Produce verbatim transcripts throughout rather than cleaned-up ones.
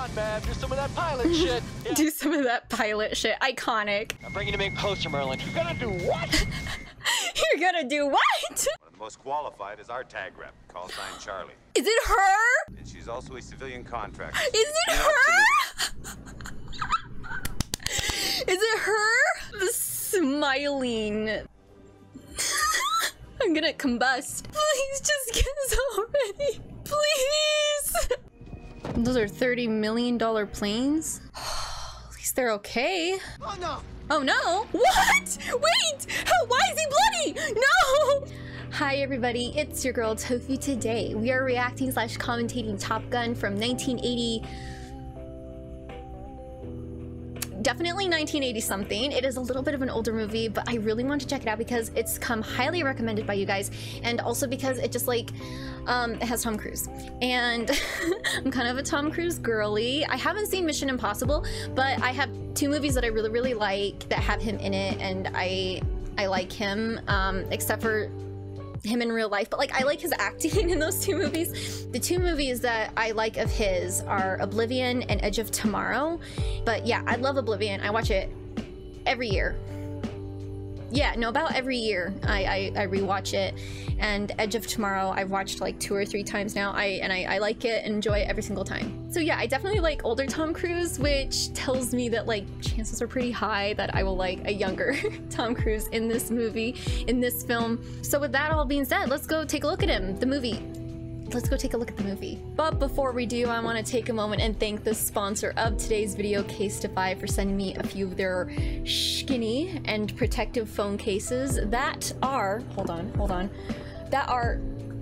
on, Bab. Do some of that pilot shit. Yeah. Do some of that pilot shit. Iconic. I'm bringing him in closer, Merlin. You're gonna do what? You're gonna do what? One of the most qualified is our tag rep, call sign Charlie. Is it her? And she's also a civilian contractor. Is it her? Is it her? The smiling. I'm gonna combust. Please just get us already. Please. Those are thirty million dollar planes. At least they're okay. Oh no. Oh no. What? Wait. How, why is he bloody? No. Hi everybody, it's your girl Tofu. Today we are reacting slash commentating Top Gun from nineteen eighty. Definitely nineteen eighty something. It is a little bit of an older movie, but I really want to check it out because it's come highly recommended by you guys, and also because it just like um it has Tom Cruise, and I'm kind of a Tom Cruise girly. I haven't seen Mission Impossible, but I have two movies that I really really like that have him in it, and I I like him, um except for him in real life, but like I like his acting in those two movies. The two movies that I like of his are Oblivion and Edge of Tomorrow. But yeah, I love Oblivion. I watch it every year. Yeah, no, about every year I, I, I rewatch it. And Edge of Tomorrow I've watched like two or three times now. I and I, I like it and enjoy it every single time. So yeah, I definitely like older Tom Cruise, which tells me that like chances are pretty high that I will like a younger Tom Cruise in this movie, in this film. So with that all being said, let's go take a look at him, the movie. Let's go take a look at the movie. But before we do, I want to take a moment and thank the sponsor of today's video, Casetify, for sending me a few of their skinny and protective phone cases that are, hold on, hold on, that are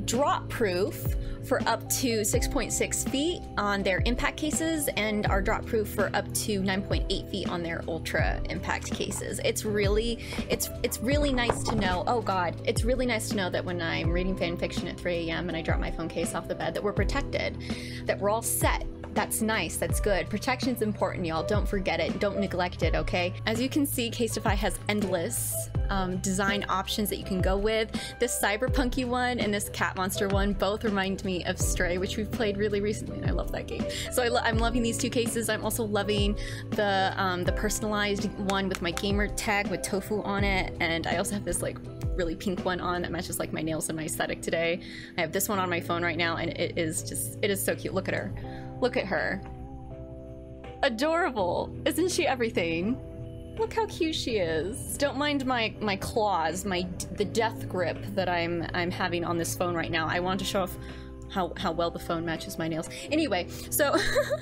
drop proof for up to six point six feet on their impact cases, and are drop proof for up to nine point eight feet on their ultra impact cases. It's really, it's it's really nice to know. Oh God, it's really nice to know that when I'm reading fan fiction at three A M and I drop my phone case off the bed, that we're protected, that we're all set. That's nice, that's good. Protection's important, y'all. Don't forget it, don't neglect it, okay? As you can see, Casetify has endless um, design options that you can go with. This cyberpunky one and this cat monster one both remind me of Stray, which we've played really recently, and I love that game. So I lo I'm loving these two cases. I'm also loving the, um, the personalized one with my gamer tag with Tofu on it, and I also have this like really pink one on that matches like my nails and my aesthetic today. I have this one on my phone right now, and it is just, it is so cute. Look at her. Look at her. Adorable. Isn't she everything? Look how cute she is. Don't mind my my claws, my the death grip that I'm I'm having on this phone right now. I want to show off how how well the phone matches my nails. Anyway, so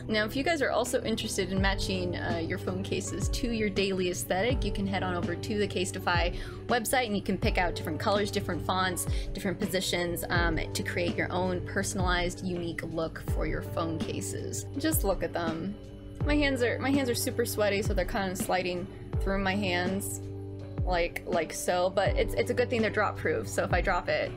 now if you guys are also interested in matching uh, your phone cases to your daily aesthetic, you can head on over to the Casetify website and you can pick out different colors, different fonts, different positions um, to create your own personalized, unique look for your phone cases. Just look at them. My hands are my hands are super sweaty, so they're kind of sliding through my hands, like like so. But it's it's a good thing they're drop proof. So if I drop it,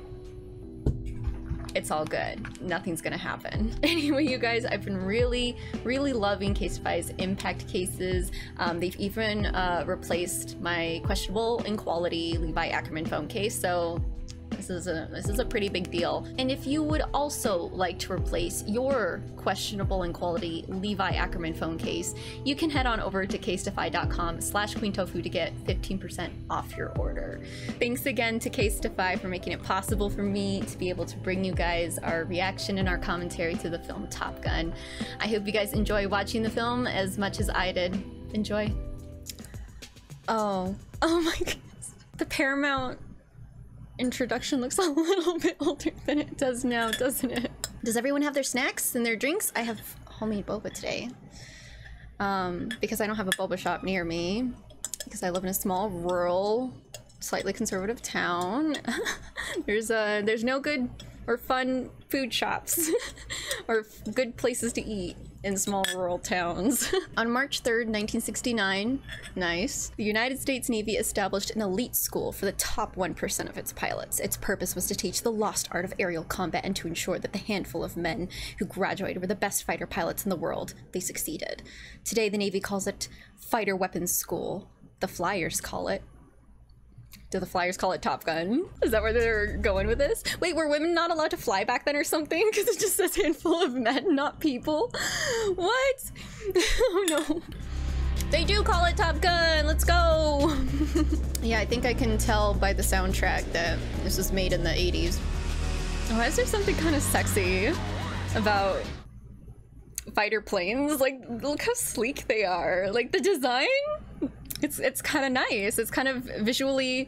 it's all good. Nothing's gonna happen. Anyway, you guys, I've been really, really loving Casetify's impact cases. Um, they've even uh, replaced my questionable in quality Levi Ackerman phone case. So this is a this is a pretty big deal. And if you would also like to replace your questionable in quality Levi Ackerman phone case, you can head on over to casetify dot com slash queen tofu to get fifteen percent off your order. Thanks again to Casetify for making it possible for me to be able to bring you guys our reaction and our commentary to the film Top Gun. I hope you guys enjoy watching the film as much as I did. Enjoy. Oh, oh my goodness. The Paramount introduction looks a little bit older than it does now, doesn't it? Does everyone have their snacks and their drinks? I have homemade boba today um, because I don't have a boba shop near me, because I live in a small, rural, slightly conservative town. There's uh, there's no good or fun food shops or good places to eat in small rural towns. On March third, nineteen sixty-nine, nice, the United States Navy established an elite school for the top one percent of its pilots. Its purpose was to teach the lost art of aerial combat and to ensure that the handful of men who graduated were the best fighter pilots in the world. They succeeded. Today, the Navy calls it Fighter Weapons School. The Flyers call it Do the flyers call it Top Gun? Is that where they're going with this? Wait, were women not allowed to fly back then or something? Because it just says handful of men, not people. What? Oh no. They do call it Top Gun. Let's go. Yeah, I think I can tell by the soundtrack that this was made in the eighties. Why is there something kind of sexy about fighter planes? Like, look how sleek they are. Like, the design? It's it's kind of nice. It's kind of visually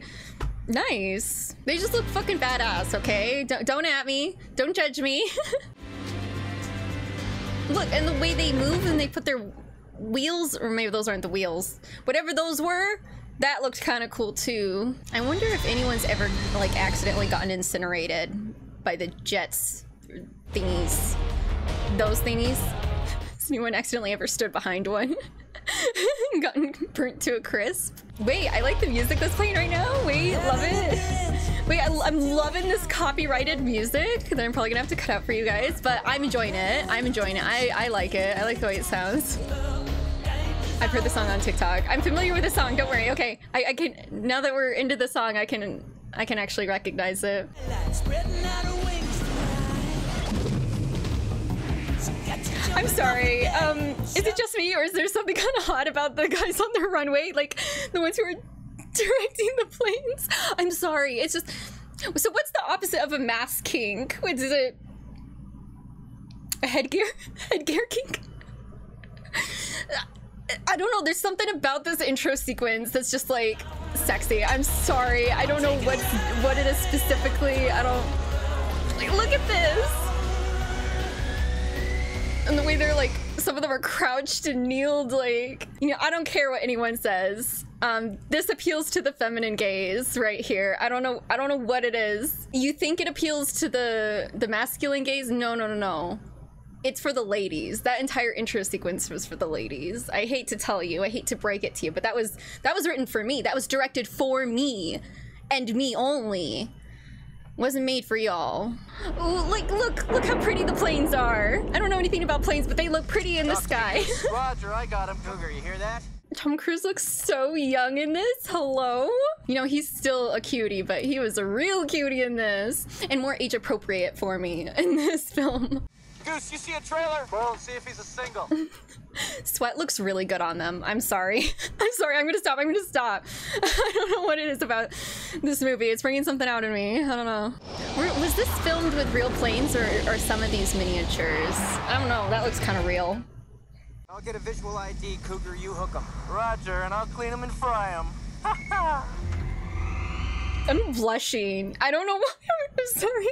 nice. They just look fucking badass, okay? Don't, don't at me. Don't judge me. Look, and the way they move and they put their wheels, or maybe those aren't the wheels. Whatever those were, that looked kind of cool too. I wonder if anyone's ever like accidentally gotten incinerated by the jets thingies. Those thingies. Has anyone accidentally ever stood behind one? Gotten burnt to a crisp. Wait, I like the music that's playing right now. Wait, love it. Wait, I, I'm loving this copyrighted music that I'm probably gonna have to cut out for you guys, but I'm enjoying it. I'm enjoying it. I, I like it. I like the way it sounds. I've heard the song on TikTok. I'm familiar with the song, don't worry. Okay, I, I can, now that we're into the song, I can I can actually recognize it. I'm sorry, um, is it just me or is there something kind of hot about the guys on the runway? Like, the ones who are directing the planes? I'm sorry, it's just... So what's the opposite of a mass kink? What is it? A headgear? Headgear kink? I don't know, there's something about this intro sequence that's just like, sexy. I'm sorry, I don't know what, what it is specifically, I don't... Like, look at this! And the way they're like, some of them are crouched and kneeled, like, you know, I don't care what anyone says. Um, this appeals to the feminine gaze right here. I don't know, I don't know what it is. You think it appeals to the, the masculine gaze? No, no, no, no. It's for the ladies. That entire intro sequence was for the ladies. I hate to tell you, I hate to break it to you, but that was, that was written for me. That was directed for me and me only. Wasn't made for y'all. Ooh, like, look, look how pretty the planes are. I don't know anything about planes, but they look pretty in the sky. Roger, I got him, Cougar, you hear that? Tom Cruise looks so young in this, hello? You know, he's still a cutie, but he was a real cutie in this. And more age appropriate for me in this film. Goose, you see a trailer? Well, see if he's a single. Sweat looks really good on them. I'm sorry. I'm sorry. I'm gonna stop. I'm gonna stop. I don't know what it is about this movie. It's bringing something out in me. I don't know. Were, was this filmed with real planes or are some of these miniatures? I don't know. That looks kind of real. I'll get a visual I D, Cougar. You hook them. Roger, and I'll clean them and fry them. I'm blushing. I don't know why. I'm sorry.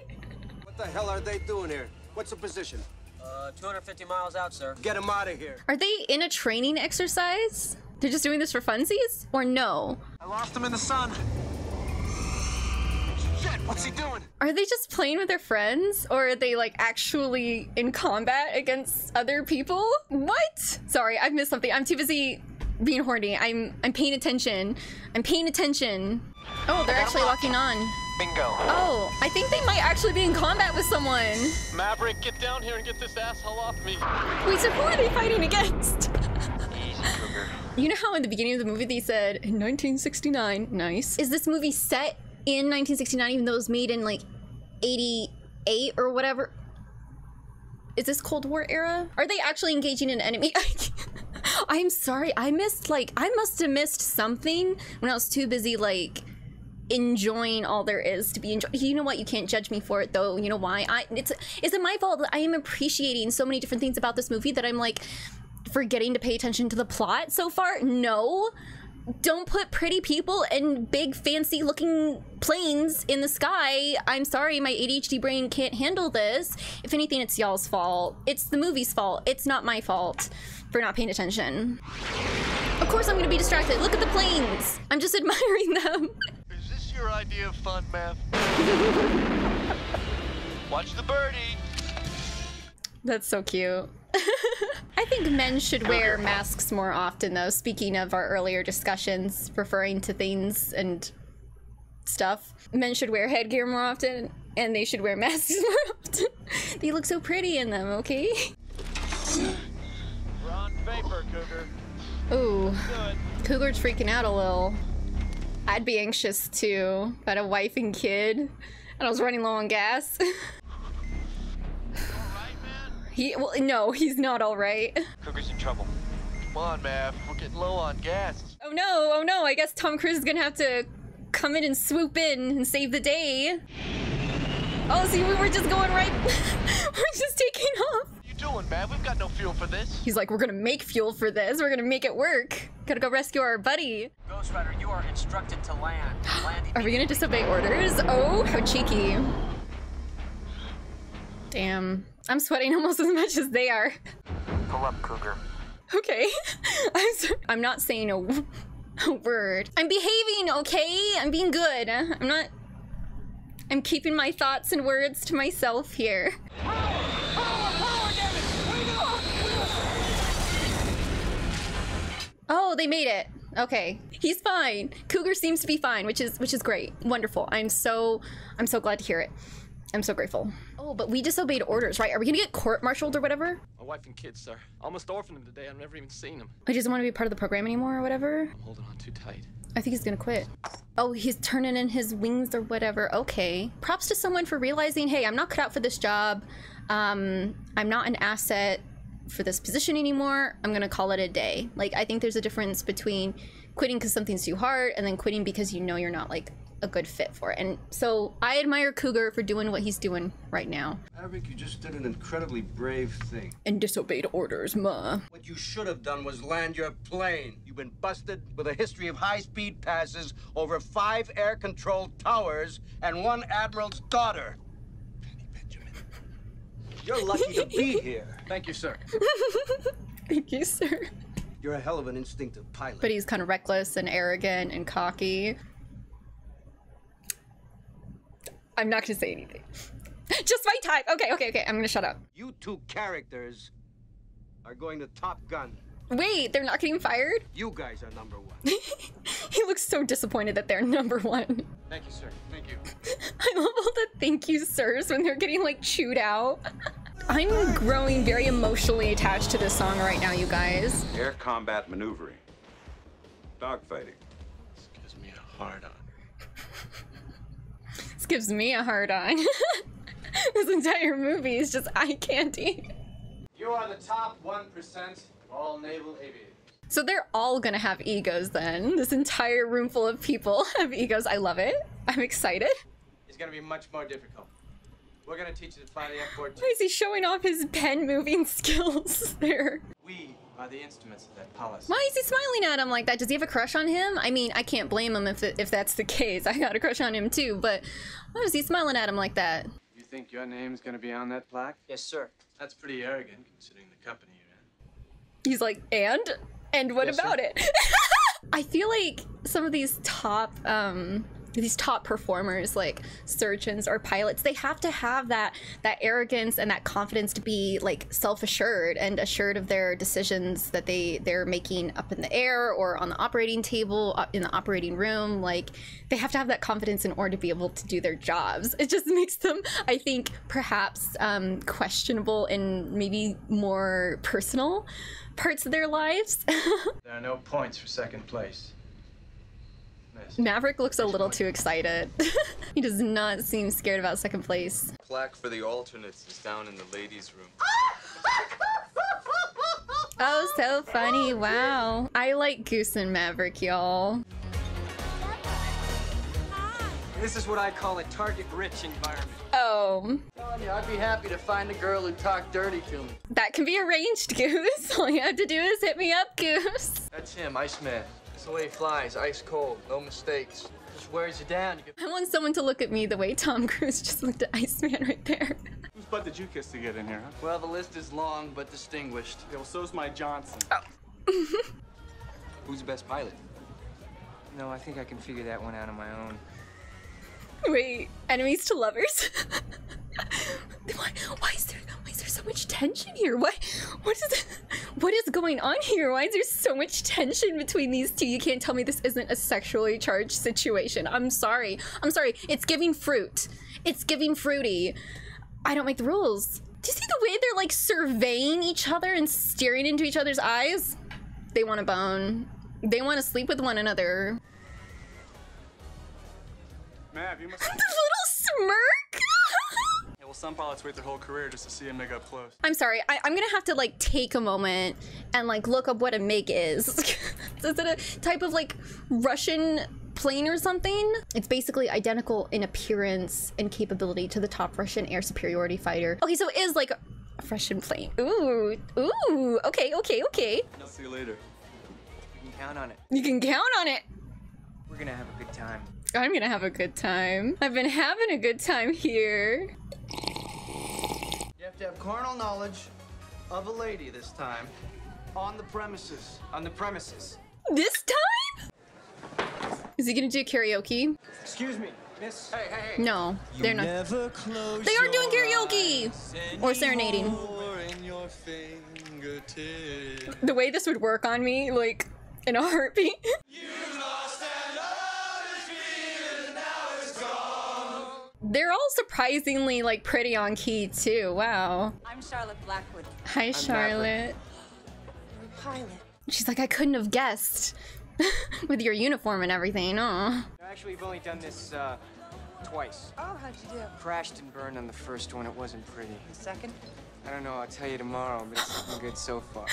What the hell are they doing here? What's the position? Uh, two hundred fifty miles out, sir. Get them out of here. Are they in a training exercise? They're just doing this for funsies? Or no? I lost them in the sun. Shit, what's he doing? Are they just playing with their friends? Or are they like actually in combat against other people? What? Sorry, I've missed something. I'm too busy being horny. I'm I'm paying attention. I'm paying attention. Oh, they're actually locking on. Bingo. Oh, I think they might actually be in combat with someone. Maverick, get down here and get this asshole off me. Wait, so who are they fighting against? Easy, Cougar. You know how in the beginning of the movie they said, in nineteen sixty-nine, nice. Is this movie set in nineteen sixty-nine even though it was made in like eighty-eight or whatever? Is this Cold War era? Are they actually engaging an enemy? I'm sorry, I missed like, I must have missed something when I was too busy like, enjoying all there is to be enjoyed. You know what? You can't judge me for it though. You know why? I it's is it my fault that I am appreciating so many different things about this movie that I'm like forgetting to pay attention to the plot so far? No. Don't put pretty people and big fancy looking planes in the sky. I'm sorry, my A D H D brain can't handle this. If anything, it's y'all's fault. It's the movie's fault. It's not my fault for not paying attention. Of course I'm gonna be distracted. Look at the planes. I'm just admiring them. Your idea of fun, Math. Watch the birdie. That's so cute. I think men should wear masks more often, though. Speaking of our earlier discussions, referring to things and stuff, men should wear headgear more often, and they should wear masks more often. They look so pretty in them. Okay. We're on vapor, Cougar. Ooh, Cougar's freaking out a little. I'd be anxious too. Got a wife and kid, and I was running low on gas. He, well, no, he's not all right. Cougar's in trouble. Come on, Mav. We're getting low on gas. Oh no, oh no. I guess Tom Cruise is gonna have to come in and swoop in and save the day. Oh, see, we were just going right. We're just taking off. What are you doing, Mav? We've got no fuel for this. He's like, we're gonna make fuel for this. We're gonna make it work. Gotta go rescue our buddy. Ghost Rider, you are instructed to land. land Are we gonna disobey orders? Oh, how cheeky. Damn. I'm sweating almost as much as they are. Pull up, Cougar. Okay. I'm, so I'm not saying a, a word. I'm behaving, okay? I'm being good. I'm not... I'm keeping my thoughts and words to myself here. Power! Power! Power, damn it! We do! Oh, they made it. Okay. He's fine. Cougar seems to be fine, which is which is great. Wonderful. I'm so I'm so glad to hear it. I'm so grateful. Oh, but we disobeyed orders, right? Are we gonna get court-martialed or whatever? My wife and kids, sir. Almost orphaned him today. I've never even seen him. He doesn't want to be part of the program anymore or whatever? I'm holding on too tight. I think he's gonna quit. Oh, he's turning in his wings or whatever. Okay. Props to someone for realizing, hey, I'm not cut out for this job. Um, I'm not an asset for this position anymore. I'm gonna call it a day. Like, I think there's a difference between quitting because something's too hard and then quitting because you know you're not, like, a good fit for it. And so I admire Cougar for doing what he's doing right now. Eric, you just did an incredibly brave thing. And disobeyed orders, ma. What you should have done was land your plane. You've been busted with a history of high-speed passes over five air-controlled towers and one admiral's daughter. Penny Benjamin. You're lucky to be here. Thank you, sir. Thank you, sir. You're a hell of an instinctive pilot. But he's kind of reckless and arrogant and cocky. I'm not gonna say anything. Just my type. Okay, okay, okay. I'm gonna shut up. You two characters are going to Top Gun. Wait, they're not getting fired? You guys are number one. He looks so disappointed that they're number one. Thank you, sir. Thank you. I love all the thank you, sirs, when they're getting like chewed out. I'm growing very emotionally attached to this song right now, you guys. Air combat maneuvering, dogfighting. This gives me a hard on. This gives me a hard-on. This entire movie is just eye candy. You are the top one percent of all naval aviators. So they're all gonna have egos then. This entire room full of people have egos. I love it. I'm excited. It's gonna be much more difficult. We're gonna teach you to fly the F fourteen. Why is he showing off his pen-moving skills there? We are the instruments of that policy. Why is he smiling at him like that? Does he have a crush on him? I mean, I can't blame him if, it, if that's the case. I got a crush on him too, but why is he smiling at him like that? You think your name's gonna be on that plaque? Yes, sir. That's pretty arrogant considering the company you're in. He's like, and? And what yes, about sir. It? I feel like some of these top, um, these top performers like surgeons or pilots, they have to have that that arrogance and that confidence to be like self-assured and assured of their decisions that they they're making up in the air or on the operating table in the operating room. Like they have to have that confidence in order to be able to do their jobs. It just makes them, I think, perhaps um questionable and maybe more personal parts of their lives. There are no points for second place. Maverick looks a little too excited. He does not seem scared about second place. Plaque for the alternates is down in the ladies' room. Oh, so funny. Wow. I like Goose and Maverick, y'all. This is what I call a target-rich environment. Oh. Tanya, I'd be happy to find a girl who talked dirty to me. That can be arranged, Goose. All you have to do is hit me up, Goose. That's him, Iceman. That's the way he flies, ice cold, no mistakes. Just wears you down. You get... I want someone to look at me the way Tom Cruise just looked at Iceman right there. Whose butt did you kiss to get in here, huh? Well, the list is long but distinguished. Yeah, well, so's my Johnson. Oh. Who's the best pilot? No, I think I can figure that one out on my own. Wait, enemies to lovers? why, why is there why is there so much tension here? Why what is this? What is going on here? Why is there so much tension between these two? You can't tell me this isn't a sexually charged situation. I'm sorry. I'm sorry. It's giving fruit. It's giving fruity. I don't make the rules. Do you see the way they're like surveying each other and staring into each other's eyes? They want to bone. They want to sleep with one another. Mav, you must- The little smirk? Yeah, well, some pilots wait their whole career just to see a MiG up close. I'm sorry, I I'm gonna have to like take a moment and like look up what a MiG is. Is it a type of like Russian plane or something? It's basically identical in appearance and capability to the top Russian air superiority fighter. Okay, so it is like a Russian plane. Ooh, ooh, okay, okay, okay. I'll see you later. You can count on it. You can count on it. We're gonna have a good time. I'm gonna have a good time. I've been having a good time here. You have to have carnal knowledge of a lady this time. On the premises. On the premises. This time? Is he gonna do karaoke? Excuse me, miss. Hey, hey, hey. No, you they're not. They are doing karaoke! Or serenading. In your the way this would work on me, like, in a heartbeat. You lost that love and now it's gone. They're all surprisingly, like, pretty on key, too. Wow. I'm Charlotte Blackwood. Hi, I'm Charlotte. Blackwood. Pilot. She's like, I couldn't have guessed with your uniform and everything. Oh. Actually, we've only done this uh, twice. Oh, how'd you do? Crashed and burned on the first one. It wasn't pretty. The second? I don't know. I'll tell you tomorrow, but it's looking good so far.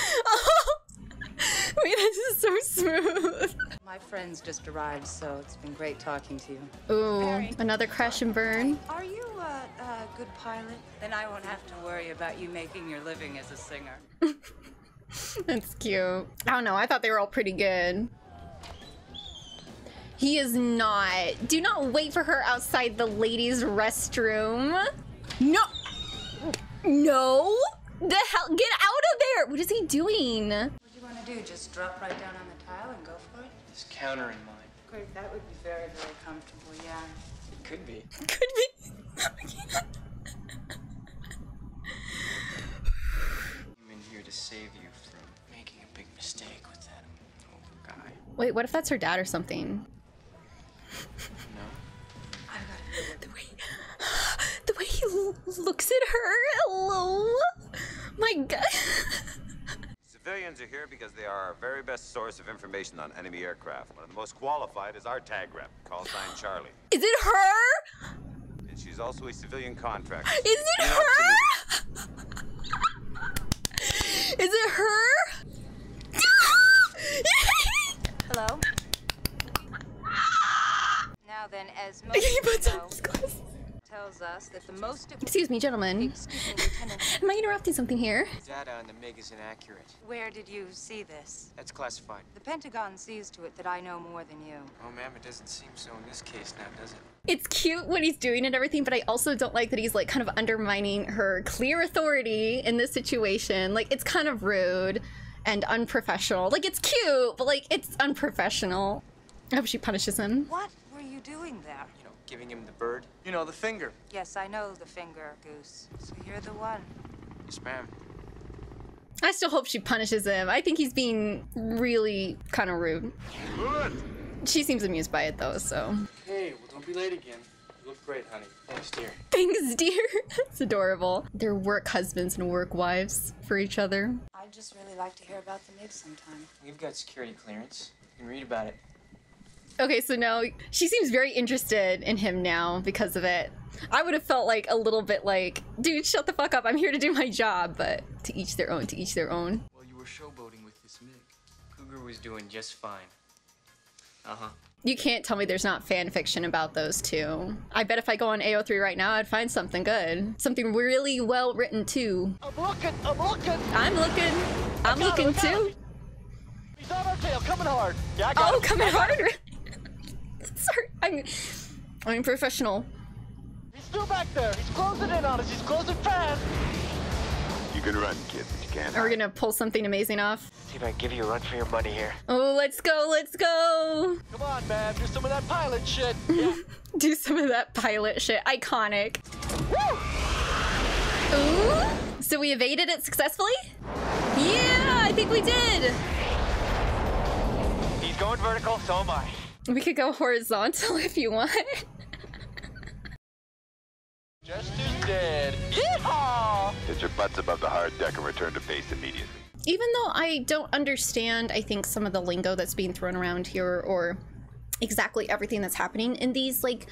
Wait, this is so smooth. My friends just arrived, so it's been great talking to you. Ooh, Barry. Another crash and burn. Are you a, a good pilot? Then I won't have to worry about you making your living as a singer. That's cute. I don't know. I thought they were all pretty good. He is not. Do not wait for her outside the ladies' restroom. No. No. The hell. Get out of there. What is he doing? What do you want to do? Just drop right down on the tile and go for it? This counter in mind. Great. That would be very, very comfortable. Yeah. It could be. Could be. I'm in here to save you. Mistake with that old guy. Wait, what if that's her dad or something? No. I got the way the way he l looks at her. Hello, my God. Civilians are here because they are our very best source of information on enemy aircraft. One of the most qualified is our tag rep, call sign Charlie. Is it her? And she's also a civilian contractor. Is it her? Is it her? Hello. Now then, as most he puts on his glasses. Tells us that the most. Excuse me, gentlemen. Excuse me, Lieutenant. Am I interrupting something here? Data on the MiG is inaccurate. Where did you see this? That's classified. The Pentagon sees to it that I know more than you. Oh, ma'am, it doesn't seem so in this case now, does it? It's cute what he's doing and everything, but I also don't like that he's like kind of undermining her clear authority in this situation. Like, it's kind of rude. And unprofessional. Like, it's cute, but like, it's unprofessional. I hope she punishes him. What were you doing there? You know, giving him the bird. You know, the finger. Yes, I know the finger, Goose. So you're the one. Yes, ma'am. I still hope she punishes him. I think he's being really kind of rude. Good. She seems amused by it, though, so. Hey, well, don't be late again. You look great, honey. Thanks, dear. Thanks, dear. That's adorable. They're work husbands and work wives for each other. I'd just really like to hear about the MiG sometime. We've got security clearance. You can read about it. Okay, so now she seems very interested in him now because of it. I would have felt like a little bit like, dude, shut the fuck up. I'm here to do my job, but to each their own, to each their own. Well, you were showboating with this MiG. Cougar was doing just fine. Uh-huh. You can't tell me there's not fan fiction about those two. I bet if I go on A O three right now, I'd find something good. Something really well written too. I'm looking, I'm looking. I'm looking. I'm looking him, too. He's on our tail, coming hard. Yeah, I got oh, him. coming hard. Sorry, I'm, I'm professional. He's still back there. He's closing in on us. He's closing fast. You can run, kid, but you can't. Are we gonna pull something amazing off? See if I can give you a run for your money here. Oh, let's go, let's go! Come on, man, do some of that pilot shit. Yeah. Do some of that pilot shit. Iconic. Woo! Ooh! So we evaded it successfully? Yeah, I think we did! He's going vertical, so am I. We could go horizontal if you want. Just as dead. Yeehaw! Hit your butts above the hard deck and return to base immediately. Even though I don't understand, I think, some of the lingo that's being thrown around here, or exactly everything that's happening in these, like,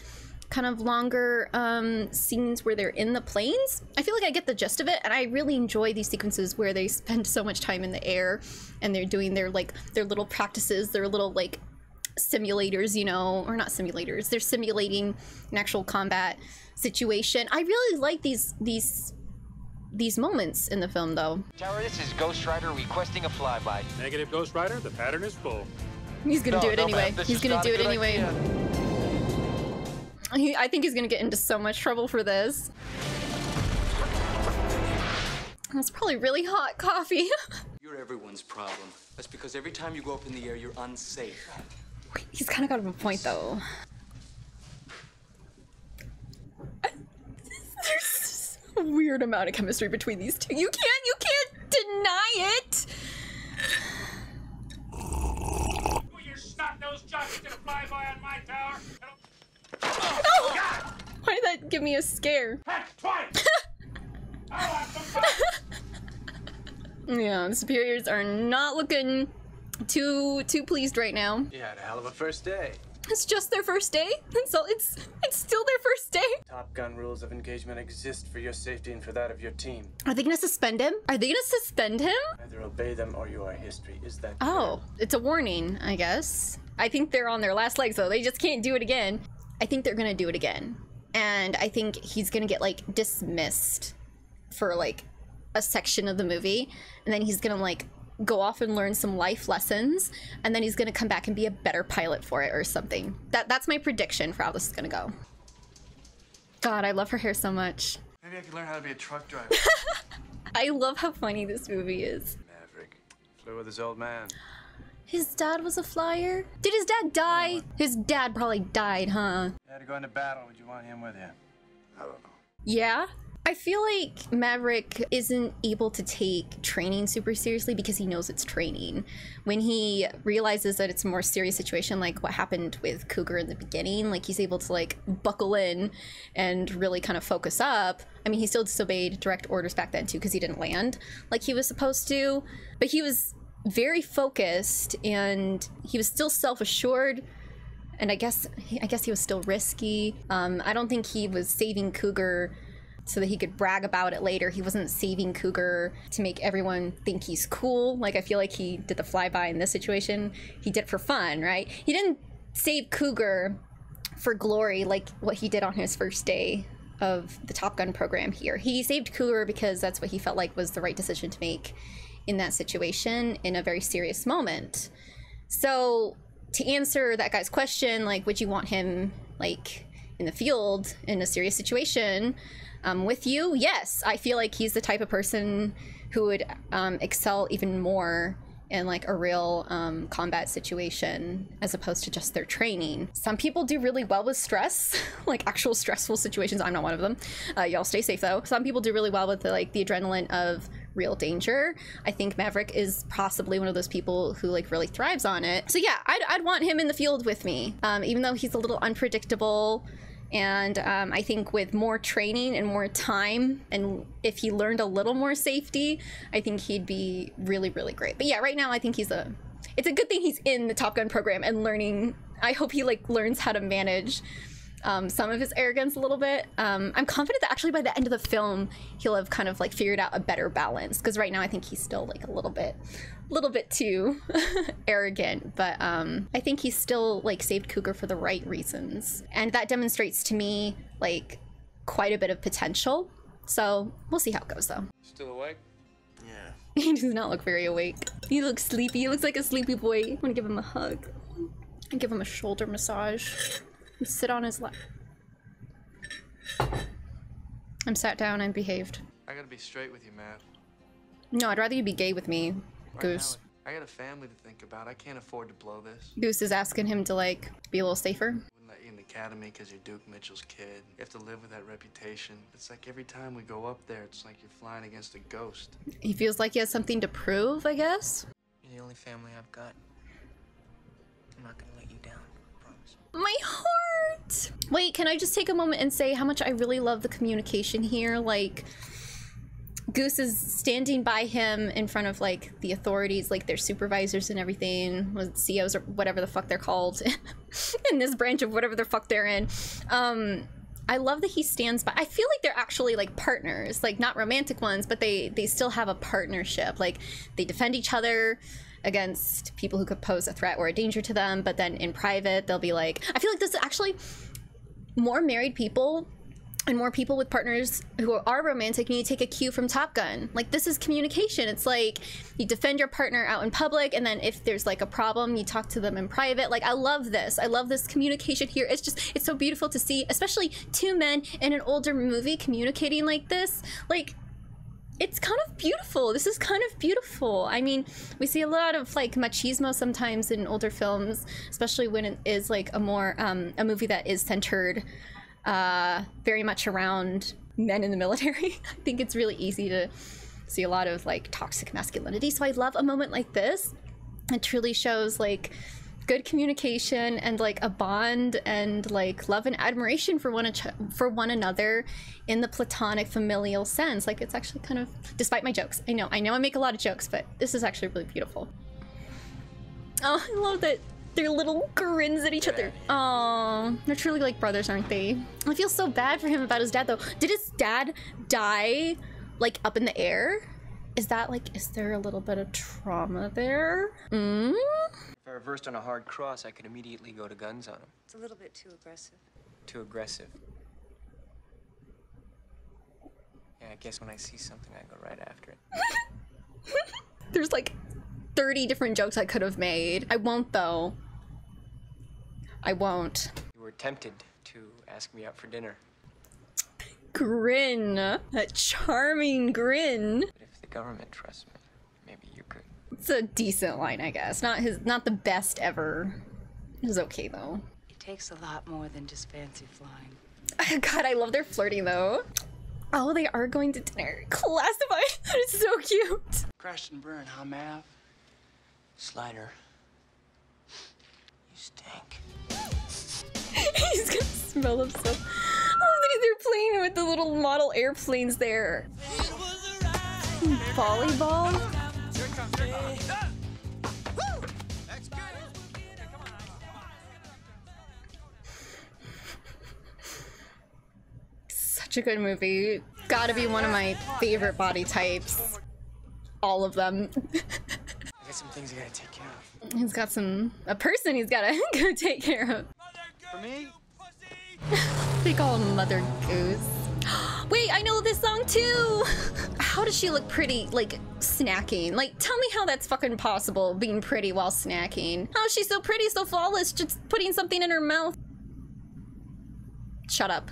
kind of longer um, scenes where they're in the planes. I feel like I get the gist of it, and I really enjoy these sequences where they spend so much time in the air and they're doing their like their little practices, their little like simulators, you know, or not simulators, they're simulating an actual combat situation. I really like these these these moments in the film, though. Tower, this is Ghost Rider requesting a flyby. Negative, Ghost Rider, the pattern is full. He's gonna no, do it no, anyway. He's gonna do it anyway. Idea. He, I think he's gonna get into so much trouble for this. That's probably really hot coffee. You're everyone's problem. That's because every time you go up in the air, you're unsafe. He's kind of got a point, though. There's a weird amount of chemistry between these two. You can't, you can't deny it. Will you snot-nosed jockeys get a flyby on my tower? Oh! God. Why did that give me a scare? Twice. Yeah, the superiors are not looking too too pleased right now. You had a hell of a first day. It's just their first day, and so it's it's still their first day. Top Gun rules of engagement exist for your safety and for that of your team. Are they gonna suspend him? Are they gonna suspend him? Either obey them or you are history. Is that clear? Oh, it's a warning, I guess. I think they're on their last legs though. They just can't do it again. I think they're gonna do it again, and I think he's gonna get like dismissed for like a section of the movie, and then he's gonna like go off and learn some life lessons, and then he's gonna come back and be a better pilot for it or something. That that's my prediction for how this is gonna go. God, I love her hair so much. Maybe I could learn how to be a truck driver. I love how funny this movie is. Maverick flew with his old man. His dad was a flyer? Did his dad die? His dad probably died, huh? You had to go into battle, would you want him with you? I don't know. Yeah? I feel like Maverick isn't able to take training super seriously because he knows it's training. When he realizes that it's a more serious situation, like what happened with Cougar in the beginning, like he's able to like buckle in and really kind of focus up. I mean, he still disobeyed direct orders back then too because he didn't land like he was supposed to, but he was very focused and he was still self-assured, and I guess I guess he was still risky. Um, I don't think he was saving Cougar so that he could brag about it later. He wasn't saving Cougar to make everyone think he's cool. Like I feel like he did the flyby in this situation. He did it for fun, right? He didn't save Cougar for glory like what he did on his first day of the Top Gun program here. He saved Cougar because that's what he felt like was the right decision to make in that situation in a very serious moment. So to answer that guy's question, like, would you want him like in the field in a serious situation um, with you? Yes, I feel like he's the type of person who would um, excel even more in like a real um, combat situation as opposed to just their training. Some people do really well with stress, like actual stressful situations. I'm not one of them. Uh, y'all stay safe though. Some people do really well with the, like the adrenaline of real danger. I think Maverick is possibly one of those people who like really thrives on it. So yeah, I'd, I'd want him in the field with me, um, even though he's a little unpredictable. And um, I think with more training and more time, and if he learned a little more safety, I think he'd be really, really great. But yeah, right now I think he's a, it's a good thing he's in the Top Gun program and learning. I hope he like learns how to manage um, some of his arrogance a little bit. Um, I'm confident that actually by the end of the film, he'll have kind of like figured out a better balance. Cause right now I think he's still like a little bit, a little bit too arrogant, but um, I think he still like saved Cougar for the right reasons. And that demonstrates to me like quite a bit of potential. So we'll see how it goes though. Still awake? Yeah. He does not look very awake. He looks sleepy. He looks like a sleepy boy. I wanna give him a hug. I give him a shoulder massage. And sit on his lap. I'm sat down and behaved. I gotta be straight with you, Matt. No, I'd rather you be gay with me, right, Goose. Now, I got a family to think about. I can't afford to blow this. Goose is asking him to like be a little safer. Wouldn't let you in the academy because you're Duke Mitchell's kid. You have to live with that reputation. It's like every time we go up there, it's like you're flying against a ghost. He feels like he has something to prove, I guess. You're the only family I've got. I'm not gonna let you down. My heart! Wait, can I just take a moment and say how much I really love the communication here? Like, Goose is standing by him in front of like the authorities, like their supervisors and everything, C Os or whatever the fuck they're called in this branch of whatever the fuck they're in. Um, I love that he stands by. I feel like they're actually like partners, like not romantic ones, but they, they still have a partnership. Like they defend each other against people who could pose a threat or a danger to them, but then in private, they'll be like, I feel like this is actually more married people and more people with partners who are romantic need to take a cue from Top Gun. Like this is communication. It's like you defend your partner out in public, and then if there's like a problem, you talk to them in private. Like I love this. I love this communication here. It's just, it's so beautiful to see, especially two men in an older movie communicating like this. Like it's kind of beautiful. This is kind of beautiful. I mean, we see a lot of like machismo sometimes in older films, especially when it is like a more, um, a movie that is centered Uh, very much around men in the military. I think it's really easy to see a lot of like toxic masculinity. So I love a moment like this. It truly shows like good communication and like a bond and like love and admiration for one for one another in the platonic familial sense. Like it's actually kind of, despite my jokes, I know, I know I make a lot of jokes, but this is actually really beautiful. Oh, I love that. Their little grins at each other. Oh, they're truly like brothers, aren't they? I feel so bad for him about his dad though. Did his dad die like up in the air? Is that like, is there a little bit of trauma there? Mm? If I reversed on a hard cross, I could immediately go to guns on him. It's a little bit too aggressive. Too aggressive. Yeah, I guess when I see something, I go right after it. There's like thirty different jokes I could have made. I won't though. I won't. You were tempted to ask me out for dinner. Grin. That charming grin. But if the government trusts me, maybe you could. It's a decent line, I guess. Not his, not the best ever. It was okay, though. It takes a lot more than just fancy flying. God, I love their flirting, though. Oh, they are going to dinner. Classified. It's so cute. Crash and burn, huh, Mav? Slider. You stink. He's gonna smell himself. Oh, they're playing with the little model airplanes there. Volleyball? Such a good movie. Gotta be one of my favorite body types. All of them. Some things you gotta take care of. He's got some a person he's gotta go take care of. For me? They call him Mother Goose. Wait, I know this song too. How does she look pretty like snacking? Like tell me how that's fucking possible, being pretty while snacking. How is she so pretty, so flawless, just putting something in her mouth? Shut up.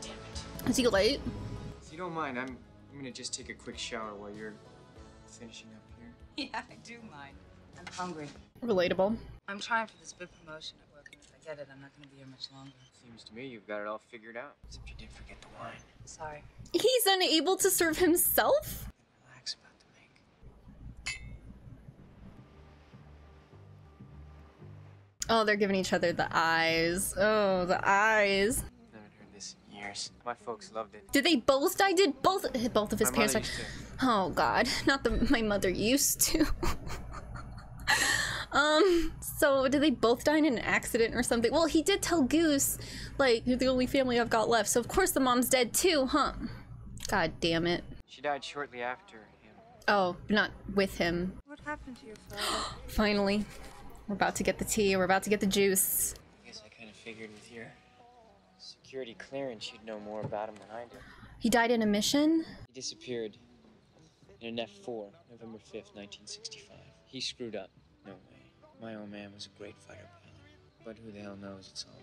Damn it. Is he late? If you don't mind, I'm I'm gonna just take a quick shower while you're finishing up. Yeah, I do mind. I'm hungry. Relatable. I'm trying for this big promotion at work, and if I get it, I'm not gonna be here much longer. Seems to me you've got it all figured out. Except you did forget the wine. Sorry. He's unable to serve himself? Relax about the make. Oh, they're giving each other the eyes. Oh, the eyes. I haven't heard this in years. My folks loved it. Did they both die? Did both both of his My parents die? Oh God, not the my mother used to. um, so did they both die in an accident or something? Well, he did tell Goose, like, you're the only family I've got left. So of course the mom's dead too, huh? God damn it. She died shortly after him. Oh, not with him. What happened to your father? Finally, we're about to get the tea. We're about to get the juice. I guess I kind of figured with your security clearance, you'd know more about him than I do. He died in a mission? He disappeared. In an F four, November fifth, nineteen sixty-five. He screwed up. No way. My old man was a great fighter pilot. But who the hell knows? It's all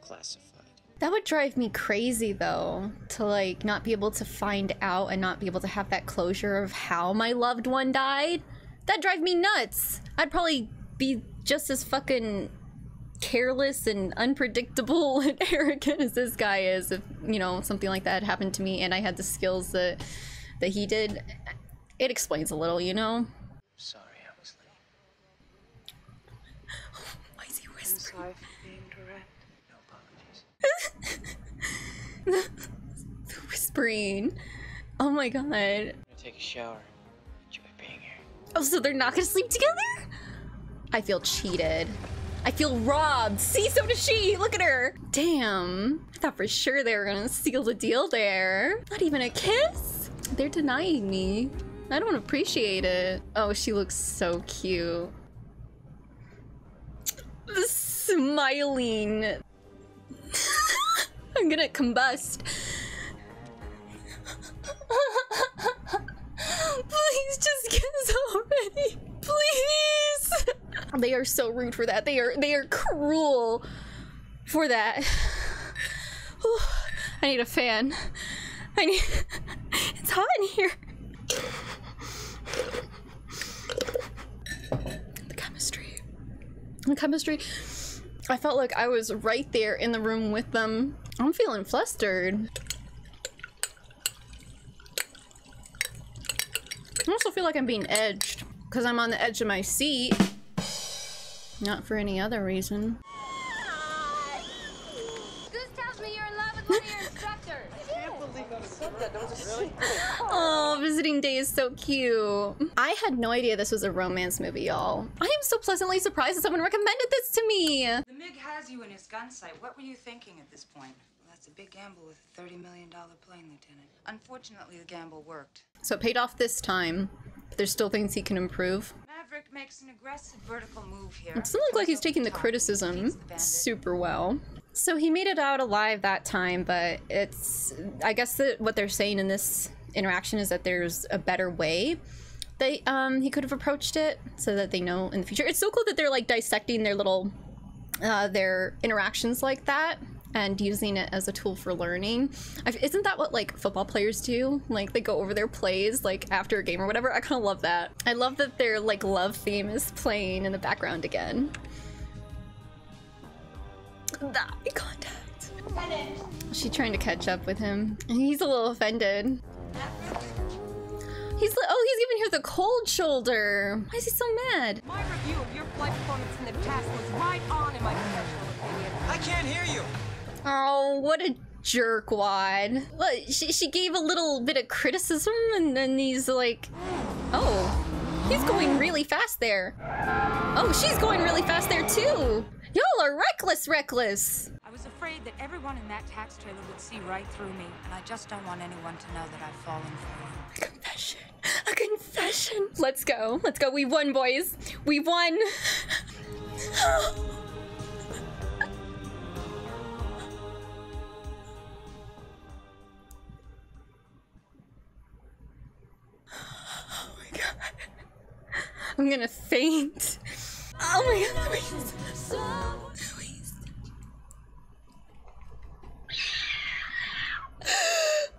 classified. That would drive me crazy, though. To, like, not be able to find out and not be able to have that closure of how my loved one died. That'd drive me nuts. I'd probably be just as fucking careless and unpredictable and arrogant as this guy is if, you know, something like that happened to me and I had the skills that... that he did. It explains a little, you know? Sorry, I was late. Why is he whispering? I'm sorry for being direct. No apologies. The whispering. Oh my god. I'm gonna take a shower. Enjoy being here. Oh, so they're not gonna sleep together? I feel cheated. I feel robbed. See, so does she. Look at her. Damn. I thought for sure they were gonna seal the deal there. Not even a kiss? They're denying me. I don't appreciate it. Oh, she looks so cute. Smiling. I'm gonna combust. Please just kiss already. Please. They are so rude for that. They are they are cruel for that. Ooh, I need a fan. I need it's hot in here. The chemistry. The chemistry. I felt like I was right there in the room with them. I'm feeling flustered. I also feel like I'm being edged because I'm on the edge of my seat. Not for any other reason. Goose tells me you're in love with one of your instructors. I can't believe I said that. That was a secret. Oh, visiting day is so cute. I had no idea this was a romance movie, y'all. I am so pleasantly surprised that someone recommended this to me. The MiG has you in his gun sight. What were you thinking at this point? Well, that's a big gamble with a thirty million dollar plane, Lieutenant. Unfortunately, the gamble worked. So it paid off this time. But there's still things he can improve. Makes an aggressive vertical move here. It doesn't look like he's taking the criticism super well. So he made it out alive that time, but it's I guess that what they're saying in this interaction is that there's a better way they um he could have approached it so that they know in the future. It's so cool that they're like dissecting their little uh their interactions like that and using it as a tool for learning. I've, isn't that what like football players do? Like they go over their plays like after a game or whatever. I kind of love that. I love that their like love theme is playing in the background again. The eye contact. She's trying to catch up with him. He's a little offended. He's like, oh, he's giving her the cold shoulder. Why is he so mad? My review of your flight performance in the past was right on in my professional opinion. I can't hear you. Oh, what a jerkwad. What, she, she gave a little bit of criticism and then he's like, oh, he's going really fast there. Oh, she's going really fast there too. Y'all are reckless, reckless. I was afraid that everyone in that tax trailer would see right through me, and I just don't want anyone to know that I've fallen for you. A confession, a confession. Let's go, let's go. We won, boys. We won. I'm gonna faint. Oh my god, Louise. Louise.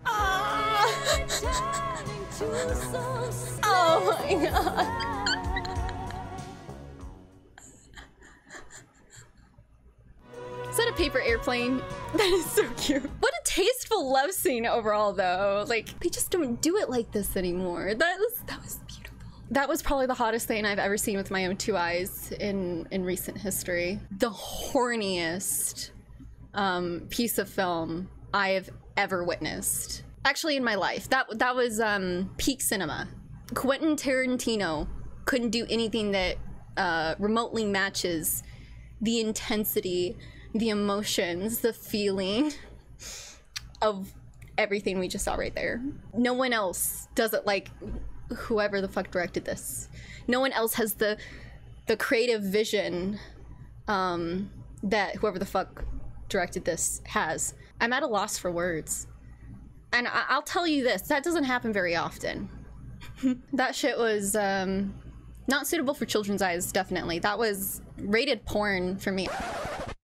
Oh. Oh my god. Is that a paper airplane? That is so cute. What a tasteful love scene overall though. Like, they just don't do it like this anymore. That was, that was That was probably the hottest thing I've ever seen with my own two eyes in, in recent history. The horniest um, piece of film I have ever witnessed. Actually, in my life. That, that was um, peak cinema. Quentin Tarantino couldn't do anything that uh, remotely matches the intensity, the emotions, the feeling of everything we just saw right there. No one else does it like... whoever the fuck directed this. No one else has the the creative vision um, that whoever the fuck directed this has. I'm at a loss for words. And I I'll tell you this, that doesn't happen very often. That shit was um, not suitable for children's eyes, definitely. That was rated porn for me.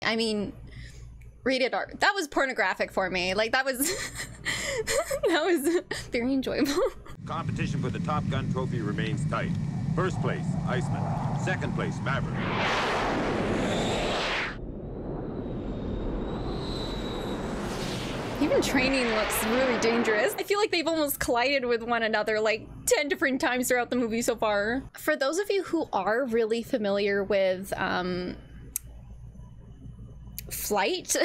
I mean, rated R. That was pornographic for me. Like, that was... that was very enjoyable. Competition for the Top Gun trophy remains tight. First place, Iceman. Second place, Maverick. Even training looks really dangerous. I feel like they've almost collided with one another like ten different times throughout the movie so far. For those of you who are really familiar with um, flight.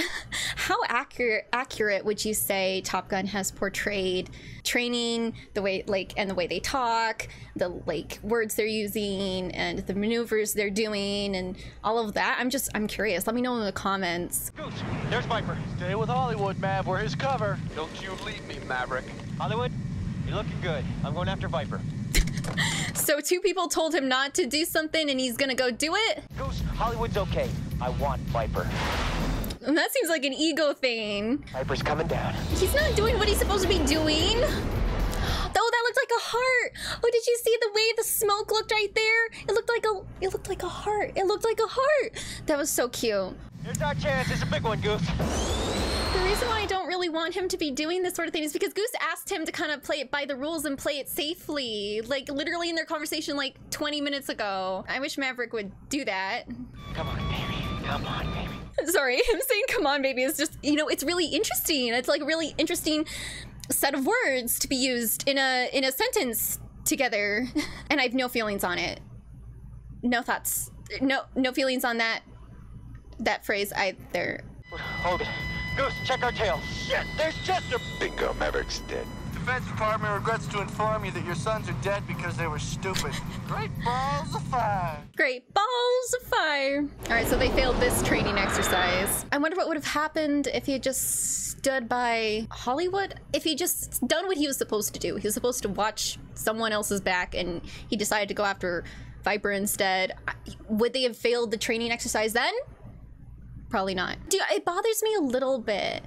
How accurate accurate would you say Top Gun has portrayed training, the way like and the way they talk, the like words they're using and the maneuvers they're doing and all of that? I'm just I'm curious. Let me know in the comments. Goose, there's Viper. Stay with Hollywood, Mav. We're his cover. Don't you leave me, Maverick. Hollywood, you're looking good. I'm going after Viper. So two people told him not to do something and he's gonna go do it? Goose, Hollywood's okay. I want Viper. And that seems like an ego thing. Viper's coming down. He's not doing what he's supposed to be doing. Oh, that looked like a heart. Oh, did you see the way the smoke looked right there? It looked like a, it looked like a heart. It looked like a heart. That was so cute. Here's our chance. It's a big one, Goose. The reason why I don't really want him to be doing this sort of thing is because Goose asked him to kind of play it by the rules and play it safely, like literally in their conversation like twenty minutes ago. I wish Maverick would do that. Come on, baby. Come on, baby. Sorry, him saying come on, baby is just, you know, it's really interesting. It's like a really interesting set of words to be used in a in a sentence together. And I have no feelings on it. No thoughts. No, no feelings on that, that phrase either. Hold it. Goose, check our tail. Shit, there's Chester. Bingo, Maverick's dead. Defense Department regrets to inform you that your sons are dead because they were stupid. Great balls of fire. Great balls of fire. All right, so they failed this training exercise. I wonder what would have happened if he had just stood by Hollywood? If he just done what he was supposed to do. He was supposed to watch someone else's back and he decided to go after Viper instead. Would they have failed the training exercise then? Probably not. Dude, it bothers me a little bit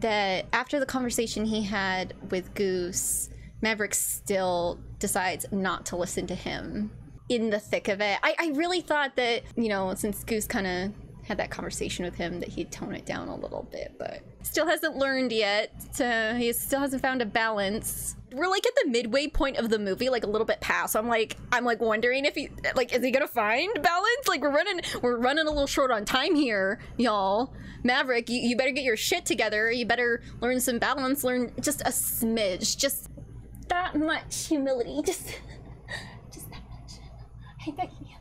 that after the conversation he had with Goose, Maverick still decides not to listen to him in the thick of it. I, I really thought that, you know, since Goose kind of had that conversation with him that he'd tone it down a little bit, but still hasn't learned yet. So he still hasn't found a balance. We're like at the midway point of the movie, like a little bit past. So I'm like, I'm like wondering if he, like, is he gonna find balance? Like we're running, we're running a little short on time here, y'all. Maverick, you, you better get your shit together. You better learn some balance, learn just a smidge, just that much humility. Just, just that much, I beg you,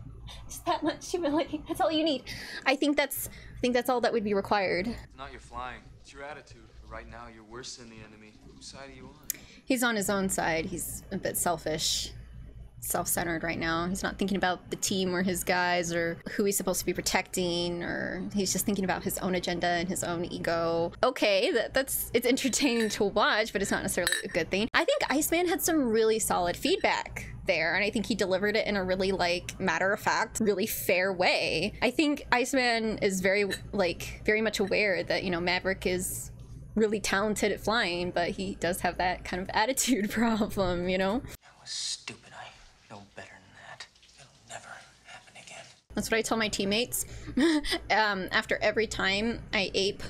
just that much humility. That's all you need. I think that's, I think that's all that would be required. It's not your flying, it's your attitude. Right now, you're worse than the enemy. Whose side are you on? He's on his own side. He's a bit selfish, self-centered right now. He's not thinking about the team or his guys or who he's supposed to be protecting, or he's just thinking about his own agenda and his own ego. Okay, that, that's, it's entertaining to watch, but it's not necessarily a good thing. I think Iceman had some really solid feedback there, and I think he delivered it in a really like matter-of-fact, really fair way. I think Iceman is very like very much aware that, you know, Maverick is really talented at flying, but he does have that kind of attitude problem, you know? That was stupid. I know better than that. It'll never happen again. That's what I tell my teammates. um, after every time I ape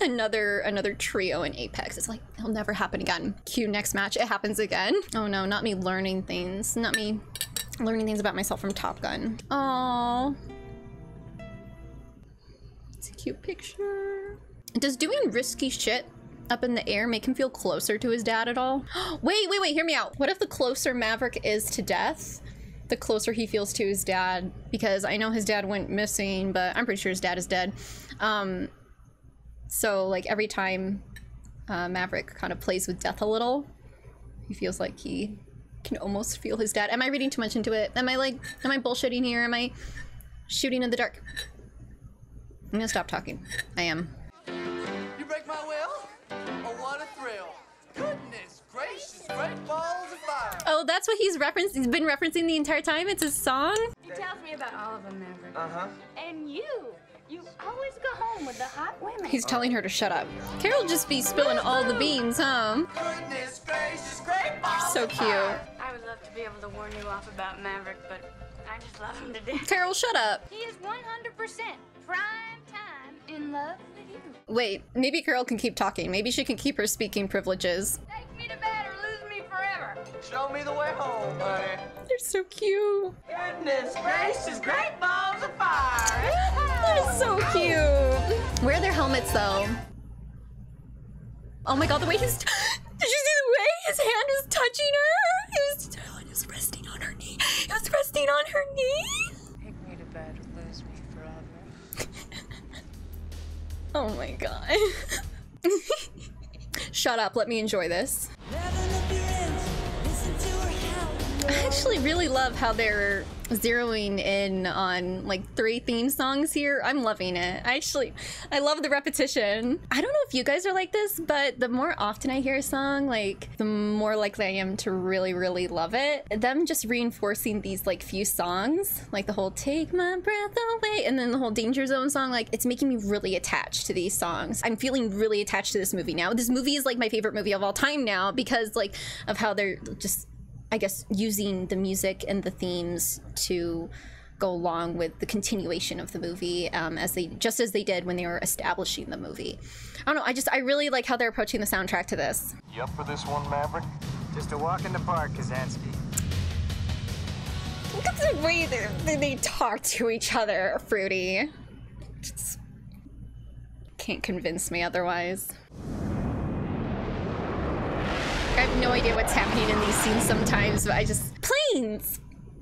another another trio in Apex, it's like, it'll never happen again. Cue next match, it happens again. Oh no, not me learning things. Not me learning things about myself from Top Gun. Aww. It's a cute picture. Does doing risky shit up in the air make him feel closer to his dad at all? Wait, wait, wait, hear me out. What if the closer Maverick is to death, the closer he feels to his dad? Because I know his dad went missing, but I'm pretty sure his dad is dead. Um, so like every time uh, Maverick kind of plays with death a little, he feels like he can almost feel his dad. Am I reading too much into it? Am I like, am I bullshitting here? Am I shooting in the dark? I'm gonna stop talking. I am. My will? Oh, what a thrill. Goodness gracious, great balls of fire. Oh, that's what he's referenced. He's been referencing the entire time. It's his song. He tells me about all of them, Maverick. Uh-huh. And you, you always go home with the hot women. He's telling her to shut up. Carol just be spilling all the beans, huh? Goodness gracious, great balls so cute. Of fire. I would love to be able to warn you off about Maverick, but I just love him to death. Carol, shut up. He is one hundred percent prime time in love with you. Wait, maybe Carol can keep talking. Maybe she can keep her speaking privileges. Take me to bed or lose me forever. Show me the way home, buddy. They're so cute. Goodness gracious, great balls of fire. They're so cute. Wear their helmets though. Oh my god, the way he's... Did you see the way his hand was touching her? He was, oh, it was resting on her knee. It was resting on her knee. Take me to bed or lose me forever. Oh my god. Shut up, let me enjoy this. I actually really love how they're zeroing in on like three theme songs here. I'm loving it. I actually, I love the repetition. I don't know if you guys are like this, but the more often I hear a song, like the more likely I am to really, really love it. Them just reinforcing these like few songs, like the whole Take My Breath Away and then the whole Danger Zone song, like it's making me really attached to these songs. I'm feeling really attached to this movie now. This movie is like my favorite movie of all time now because like of how they're just, I guess, using the music and the themes to go along with the continuation of the movie, um, as they just as they did when they were establishing the movie. I don't know, I just, I really like how they're approaching the soundtrack to this. You up for this one, Maverick? Just a walk in the park, Kazansky. Look at the way they, they talk to each other, Fruity. Just can't convince me otherwise. I have no idea what's happening in these scenes sometimes, but I just... Planes!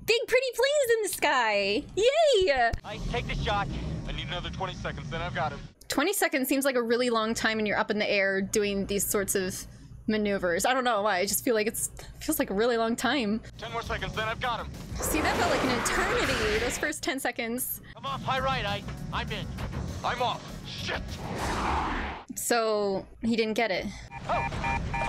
Big pretty planes in the sky! Yay! I take the shot. I need another twenty seconds, then I've got him. twenty seconds seems like a really long time and you're up in the air doing these sorts of maneuvers. I don't know why, I just feel like it's... feels like a really long time. ten more seconds, then I've got him. See, that felt like an eternity, those first ten seconds. I'm off high right, I... I'm in. I'm off. Shit! So, he didn't get it. Oh!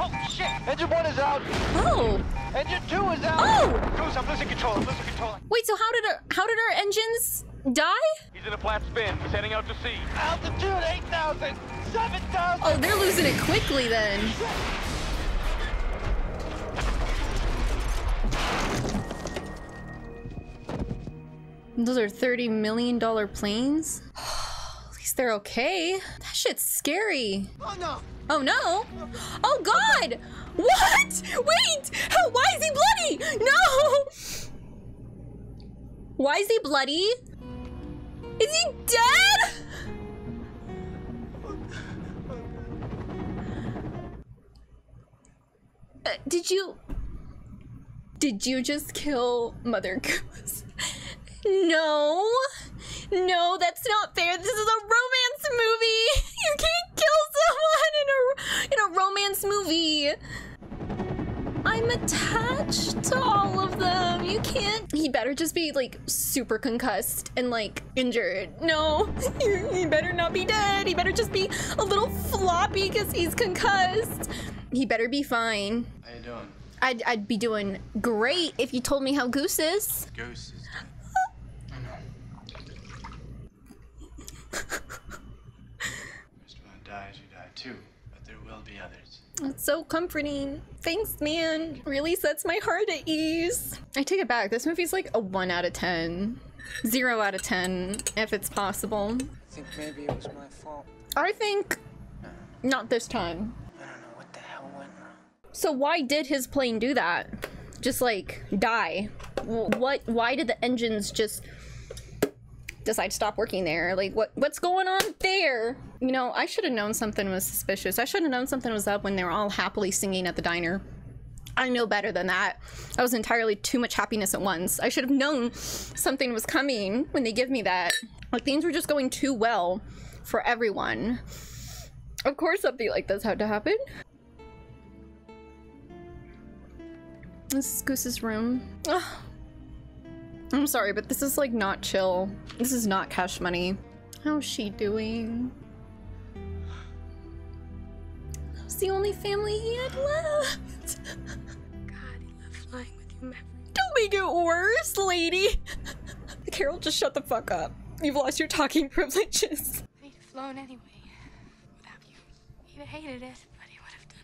Oh, shit! Engine one is out! Oh! Engine two is out! Oh! Goose, I'm losing control, I'm losing control. Wait, so how did our, how did our engines die? He's in a flat spin. He's heading out to sea. Altitude eight thousand! seven thousand! Oh, they're losing it quickly, then. Those are thirty million dollar planes? They're okay. That shit's scary. Oh no! Oh no! Oh god! What? Wait! How, why is he bloody? No! Why is he bloody? Is he dead? Uh, did you... Did you just kill Mother Goose? No! No, that's not fair. This is a romance movie. You can't kill someone in a in a romance movie. I'm attached to all of them. You can't. He better just be like super concussed and like injured. No, he better not be dead. He better just be a little floppy because he's concussed. He better be fine. How you doing? I'd I'd be doing great if you told me how Goose is. Goose is dead. Too, but there will be others. That's so comforting. Thanks, man. Really sets my heart at ease. I take it back. This movie's like a one out of ten. zero out of ten, if it's possible. I think maybe it was my fault. I think... No. Not this time. I don't know what the hell went wrong. So why did his plane do that? Just like, die. What? Why did the engines just... decide to stop working there? Like, what what's going on there? You know, I should have known something was suspicious. I should have known something was up when they were all happily singing at the diner. I know better than that. That was entirely too much happiness at once. I should have known something was coming when they give me that. Like, things were just going too well for everyone. Of course something like this had to happen. This is Goose's room. Ugh. I'm sorry, but this is like not chill. This is not Cash Money. How's she doing? That was the only family he had left. God, he loved flying with you, Maverick. Don't make it worse, lady. Carol, just shut the fuck up. You've lost your talking privileges. I'd have flown anyway without you. He'd have hated it, but he would have done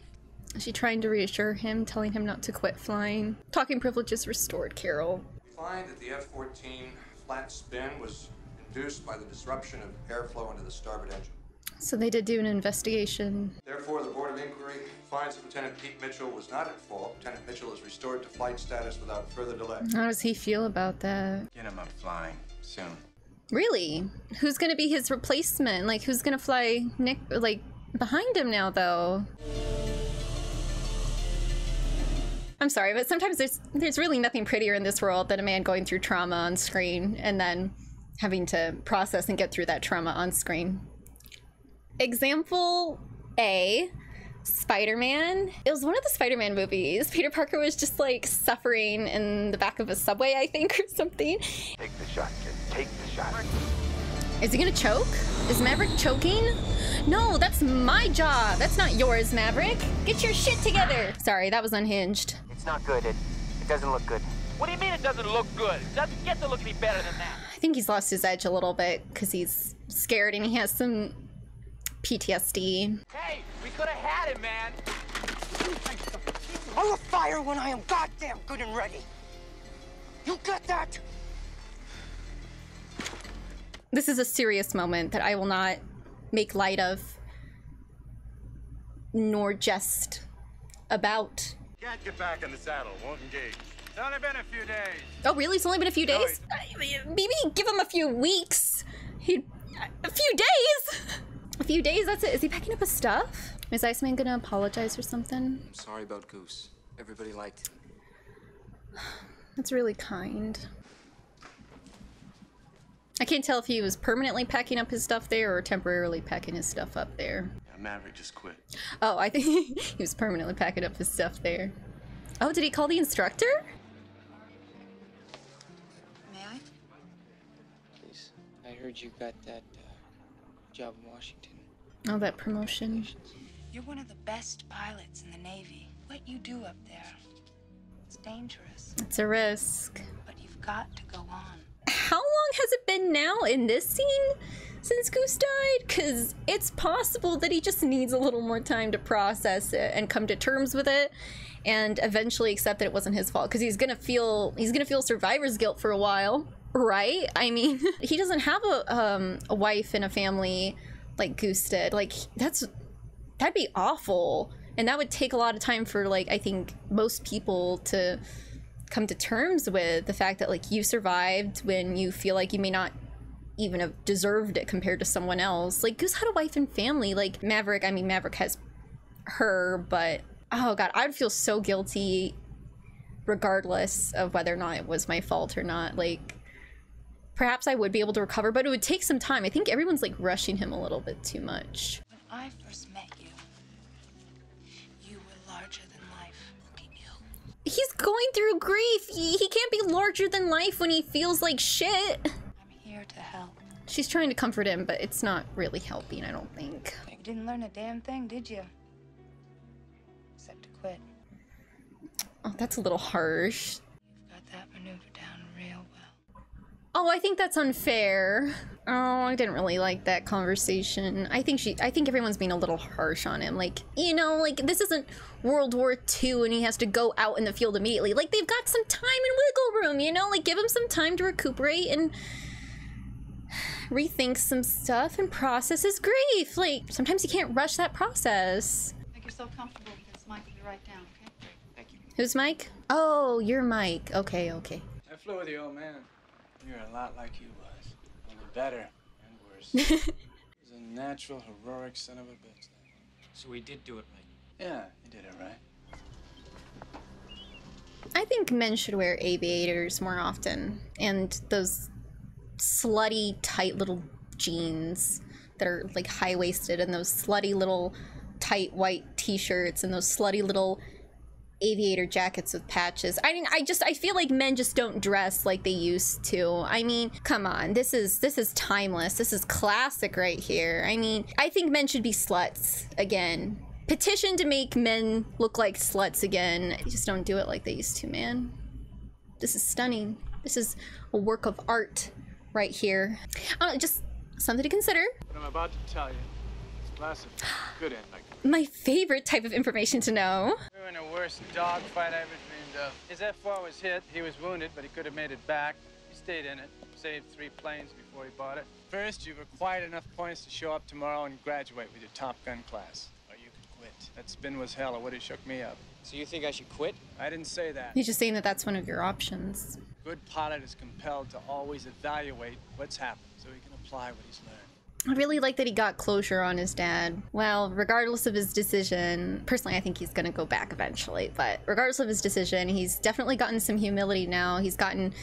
it. Is she trying to reassure him, telling him not to quit flying? Talking privileges restored, Carol. That the F fourteen flat spin was induced by the disruption of airflow into the starboard engine. So they did do an investigation. Therefore, the Board of Inquiry finds that Lieutenant Pete Mitchell was not at fault. Lieutenant Mitchell is restored to flight status without further delay. How does he feel about that? Get him up flying soon. Really? Who's going to be his replacement? Like, who's going to fly Nick, like, behind him now, though? I'm sorry, but sometimes there's there's really nothing prettier in this world than a man going through trauma on screen and then having to process and get through that trauma on screen. Example A, Spider-Man. It was one of the Spider-Man movies. Peter Parker was just like suffering in the back of a subway, I think, or something. Take the shot, kid. Take the shot. Is he gonna choke? Is Maverick choking? No, that's my job. That's not yours, Maverick. Get your shit together. Sorry, that was unhinged. It's not good. It, it doesn't look good. What do you mean it doesn't look good? It doesn't get to look any better than that. I think he's lost his edge a little bit because he's scared and he has some P T S D. Hey, we could have had it, man. I will fire when I am goddamn good and ready. You get that? This is a serious moment that I will not make light of nor jest about. Can't get back in the saddle, won't engage. It's only been a few days. Oh, really? It's only been a few days? No, maybe give him a few weeks. He, a few days? A few days, that's it. Is he packing up his stuff? Is Iceman gonna apologize or something? I'm sorry about Goose. Everybody liked him. That's really kind. I can't tell if he was permanently packing up his stuff there or temporarily packing his stuff up there. Yeah, Maverick just quit. Oh, I think he was permanently packing up his stuff there. Oh, did he call the instructor? May I? Please. I heard you got that uh, job in Washington. Oh, that promotion. You're one of the best pilots in the Navy. What you do up there, it's dangerous. It's a risk. But you've got to go on. How long has it been now in this scene since Goose died? Because it's possible that he just needs a little more time to process it and come to terms with it and eventually accept that it wasn't his fault, because he's gonna feel he's gonna feel survivor's guilt for a while, right? I mean, he doesn't have a um a wife and a family like Goose did. Like, that's that'd be awful, and that would take a lot of time for, like, I think most people to come to terms with the fact that, like, you survived when you feel like you may not even have deserved it compared to someone else. Like, Goose had a wife and family. Like, Maverick, I mean, Maverick has her, but oh god, I would feel so guilty regardless of whether or not it was my fault or not. Like, perhaps I would be able to recover, but it would take some time. I think everyone's, like, rushing him a little bit too much. When I first met you, you were larger than life. Look at you. He's going through grief. He, he can't be larger than life when he feels like shit. I'm here to help. She's trying to comfort him, but it's not really helping, I don't think. You didn't learn a damn thing, did you? Except to quit. Oh, that's a little harsh. You've got that maneuver down real well. Oh, I think that's unfair. Oh, I didn't really like that conversation. I think she, I think everyone's being a little harsh on him. Like, you know, like, this isn't World War Two and he has to go out in the field immediately. Like, they've got some time and wiggle room, you know? Like, give him some time to recuperate and rethink some stuff and process his grief. Like, sometimes you can't rush that process. Make yourself comfortable because Mike will be right down, okay? Thank you. Who's Mike? Oh, you're Mike. Okay, okay. I flew with the old man. You're a lot like you. Better and worse. He's a natural, heroic son of a bitch. So he did do it right. Yeah, he did it right. I think men should wear aviators more often, and those slutty, tight little jeans that are, like, high-waisted, and those slutty little tight white t-shirts, and those slutty little aviator jackets with patches. I mean, I just, I feel like men just don't dress like they used to. I mean, come on, this is, this is timeless. This is classic right here. I mean, I think men should be sluts again. Petition to make men look like sluts again. They just don't do it like they used to, man. This is stunning. This is a work of art right here. Uh, just something to consider. What I'm about to tell you. Good my favorite type of information to know. We were in the worst dog fight I ever dreamed of. His F four was hit. He was wounded, but he could have made it back. He stayed in it. Saved three planes before he bought it. First, you've acquired enough points to show up tomorrow and graduate with your Top Gun class. Or you could quit. That spin was hell. It would have shook me up. So you think I should quit? I didn't say that. He's just saying that that's one of your options. A good pilot is compelled to always evaluate what's happened so he can apply what he's learned. I really like that he got closure on his dad. Well, regardless of his decision, personally, I think he's gonna go back eventually, but regardless of his decision, he's definitely gotten some humility now. He's gotten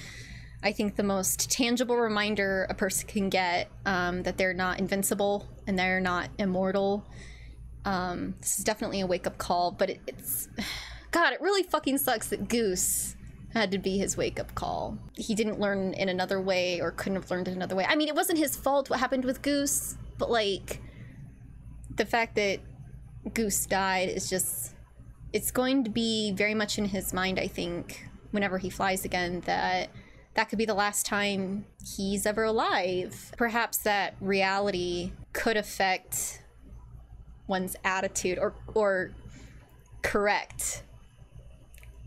I think the most tangible reminder a person can get um, that they're not invincible and they're not immortal. Um, this is definitely a wake-up call, but it, it's... God, it really fucking sucks that Goose had to be his wake-up call. He didn't learn in another way or couldn't have learned in another way. I mean, it wasn't his fault what happened with Goose, but like, the fact that Goose died is just... It's going to be very much in his mind, I think, whenever he flies again, that that could be the last time he's ever alive. Perhaps that reality could affect one's attitude or or correct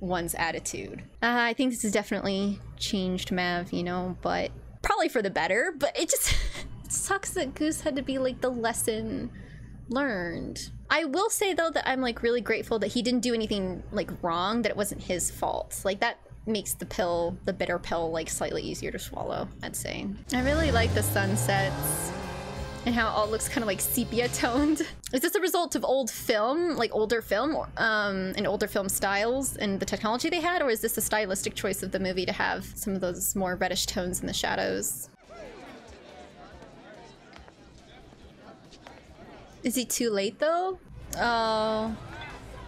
one's attitude. Uh, I think this has definitely changed Mav, you know, but probably for the better, but it just it sucks that Goose had to be like the lesson learned. I will say though that I'm like really grateful that he didn't do anything like wrong, that it wasn't his fault. Like that makes the pill, the bitter pill, like slightly easier to swallow, I'd say. I really like the sunsets and how it all looks kind of like sepia toned. Is this a result of old film, like older film or, um, and older film styles and the technology they had? Or is this a stylistic choice of the movie to have some of those more reddish tones in the shadows? Is he too late though? Oh,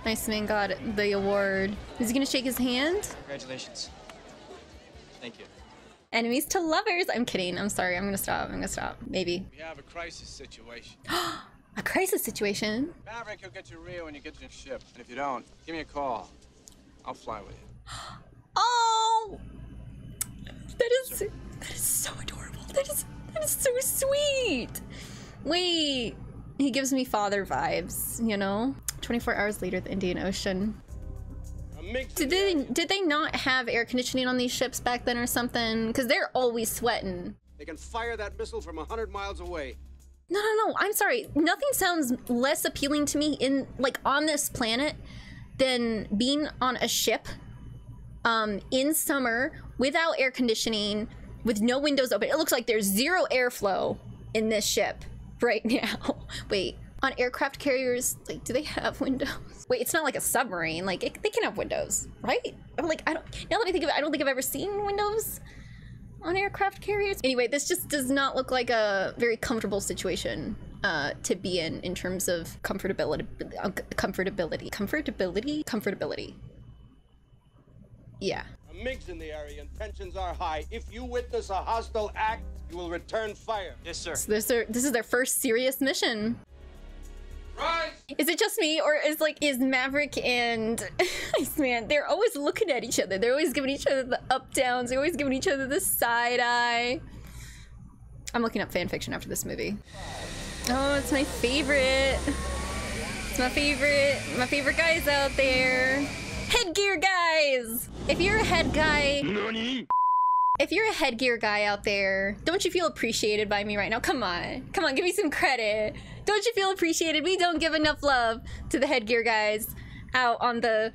nice man got the award. Is he gonna shake his hand? Congratulations. Thank you. Enemies to lovers. I'm kidding. I'm sorry. I'm gonna stop. I'm gonna stop. Maybe. We have a crisis situation. A crisis situation? Maverick, you'll get to Rio when you get to your ship. And if you don't, give me a call. I'll fly with you. Oh, that is Sir. that is so adorable. That is that is so sweet. Wait. He gives me father vibes, you know? twenty-four hours later, the Indian Ocean. Did they, did they not have air conditioning on these ships back then or something? Because they're always sweating. They can fire that missile from a hundred miles away. No, no, no, I'm sorry. Nothing sounds less appealing to me in like on this planet than being on a ship um, in summer without air conditioning, with no windows open. It looks like there's zero airflow in this ship right now. Wait, on aircraft carriers, like, do they have windows? Wait, it's not like a submarine. Like, it, they can have windows, right? I'm like, I don't, now that I think of it, I don't think I've ever seen windows on aircraft carriers. Anyway, this just does not look like a very comfortable situation uh, to be in, in terms of comfortability, uh, comfortability, comfortability, comfortability. Yeah. A MiG's in the area and tensions are high. If you witness a hostile act, you will return fire. Yes, sir. So this, are, this is their first serious mission. Rise. Is it just me, or is like is Maverick and Iceman? They're always looking at each other. They're always giving each other the up downs. They're always giving each other the side eye. I'm looking up fan fiction after this movie. Oh, it's my favorite. It's my favorite. My favorite guys out there. Headgear guys. If you're a head guy. Nani? If you're a headgear guy out there, don't you feel appreciated by me right now? Come on, come on, give me some credit. Don't you feel appreciated? We don't give enough love to the headgear guys out on the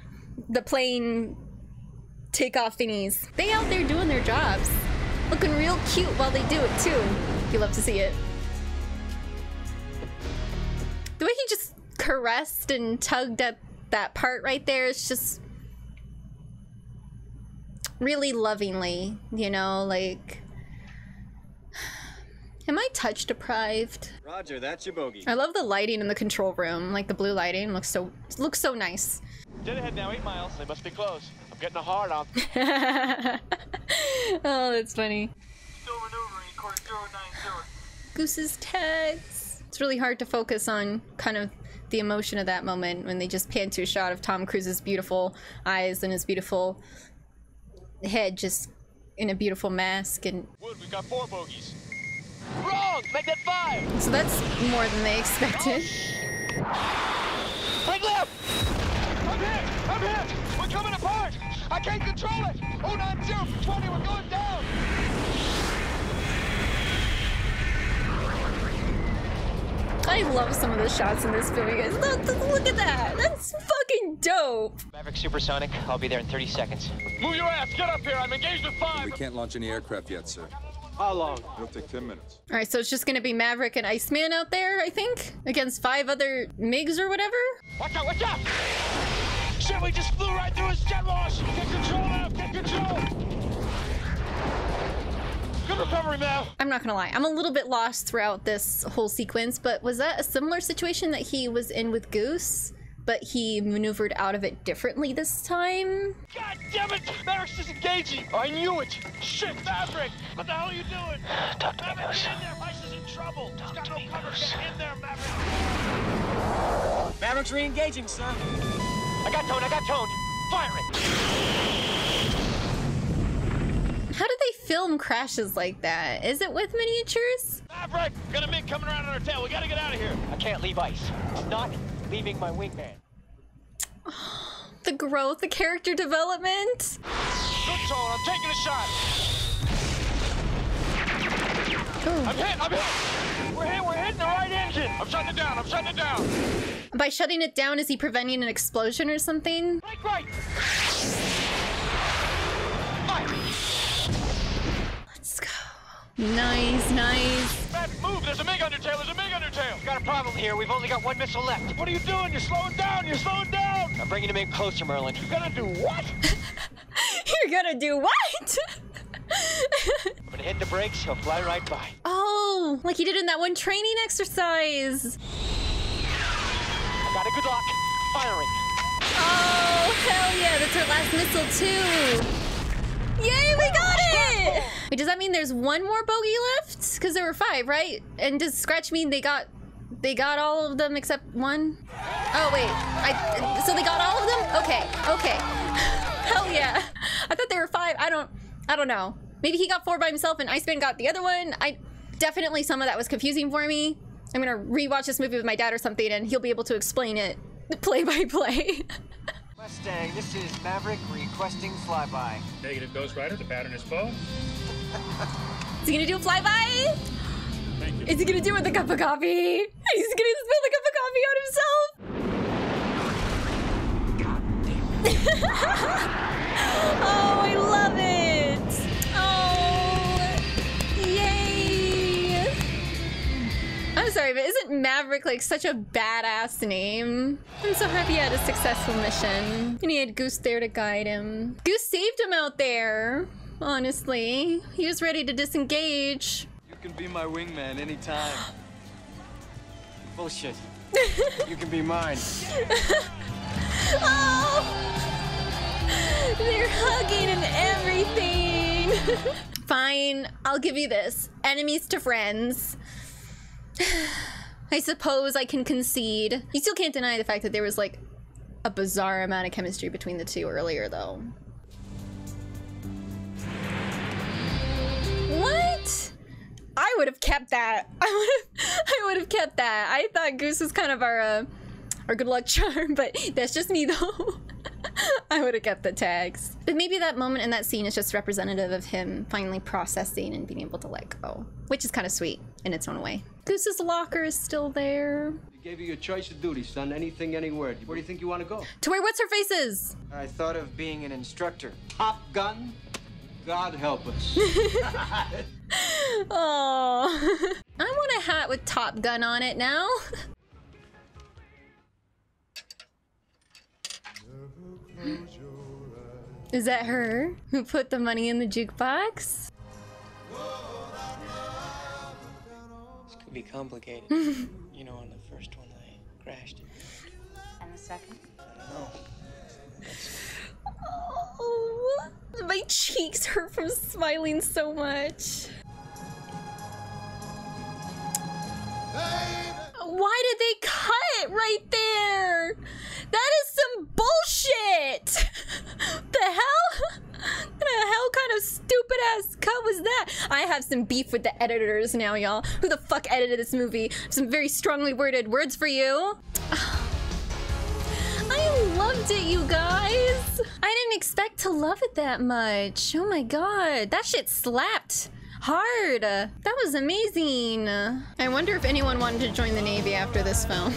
the plane takeoff thingies. They out there doing their jobs, looking real cute while they do it too. You love to see it. The way he just caressed and tugged at that part right there is just really lovingly, you know, like, am I touch deprived? Roger, that's your bogey. I love the lighting in the control room, like the blue lighting looks so looks so nice. Dead ahead now, eight miles. They must be close. I'm getting a hard on. Oh, that's funny. Still maneuvering course zero nine zero. Goose's tags. It's really hard to focus on kind of the emotion of that moment when they just pan to a shot of Tom Cruise's beautiful eyes and his beautiful head just in a beautiful mask. And Wood, we got four bogeys. Wrong! Make that five! So that's more than they expected. Break left! I'm hit! I'm hit! We're coming apart! I can't control it! oh nine zero for twenty, we're going down! I love some of the shots in this film, you guys. Look, look at that! That's fucking dope! Maverick Supersonic, I'll be there in thirty seconds. Move your ass! Get up here! I'm engaged with five! We can't launch any aircraft yet, sir. How long? It'll take ten minutes. Alright, so it's just gonna be Maverick and Iceman out there, I think? Against five other MiGs or whatever? Watch out! Watch out! Shit, we just flew right through his jet wash! Get control now! Get control! I'm recovering now. I'm not gonna lie, I'm a little bit lost throughout this whole sequence, but was that a similar situation that he was in with Goose, but he maneuvered out of it differently this time? God damn it! Merrick's disengaging! I knew it! Shit, Maverick! What the hell are you doing? Talk to Maverick, me, get in there! Vice is in trouble! Talk He's got no me, cover! Goose. Get in there, Maverick! Maverick's re-engaging, son! I got toned, I got toned! Fire it! How do they film crashes like that? Is it with miniatures? Maverick! Got a MiG coming around on our tail! We gotta get out of here! I can't leave ice. I'm not... leaving my wingman. The growth, the character development. Good tone, I'm taking a shot. Ooh. I'm hit, I'm hit. We're hit, we're hitting the right engine. I'm shutting it down, I'm shutting it down. By shutting it down, is he preventing an explosion or something? Right, right. Fire. Let's go. Nice, nice. Matt, move! There's a MiG undertail! There's a MiG undertail! We've got a problem here. We've only got one missile left. What are you doing? You're slowing down! You're slowing down! I'm bringing him in closer, Merlin. You're gonna do what? You're gonna do what? I'm gonna hit the brakes. He'll fly right by. Oh, like he did in that one training exercise. I got a good lock. Firing. Oh, hell yeah! That's our last missile, too! Yay, we got it! Wait, does that mean there's one more bogey left? Because there were five, right? And does Scratch mean they got they got all of them except one? Oh wait, I so they got all of them? Okay, okay. Hell yeah! I thought there were five. I don't, I don't know. Maybe he got four by himself and Iceman got the other one. I definitely some of that was confusing for me. I'm gonna rewatch this movie with my dad or something, and he'll be able to explain it play by play. Mustang, this is Maverick requesting flyby. Negative, Ghost Rider, the pattern is full. Is he gonna do a flyby? Thank you. Is he gonna do it with a cup of coffee? He's gonna spill the cup of coffee on himself? God damn it. Oh, I love it! Oh, yay! I'm sorry, but isn't Maverick like such a badass name? I'm so happy he had a successful mission. And he had Goose there to guide him. Goose saved him out there, honestly. He was ready to disengage. You can be my wingman anytime. Bullshit. You can be mine. Oh! They're hugging and everything. Fine, I'll give you this. Enemies to friends. I suppose I can concede. You still can't deny the fact that there was like a bizarre amount of chemistry between the two earlier though. What? I would have kept that. I would have I would have kept that. I thought Goose was kind of our uh, our good luck charm, but that's just me though. I would have kept the tags. But maybe that moment in that scene is just representative of him finally processing and being able to let go, which is kind of sweet in its own way. Goose's locker is still there. We gave you your choice of duty, son. Anything, anywhere. Where do you think you want to go? To where what's her face is? I thought of being an instructor. Top Gun? God help us. Oh, I want a hat with Top Gun on it now. Is that her who put the money in the jukebox? This could be complicated. You know, on the first one I crashed it. And the second? I don't know. Oh, my cheeks hurt from smiling so much. Why did they cut right there? That is some bullshit! The hell? The hell kind of stupid ass cut was that? I have some beef with the editors now, y'all. Who the fuck edited this movie? Some very strongly worded words for you. I loved it, you guys! I didn't expect to love it that much. Oh my god, that shit slapped hard. That was amazing. I wonder if anyone wanted to join the Navy after this film.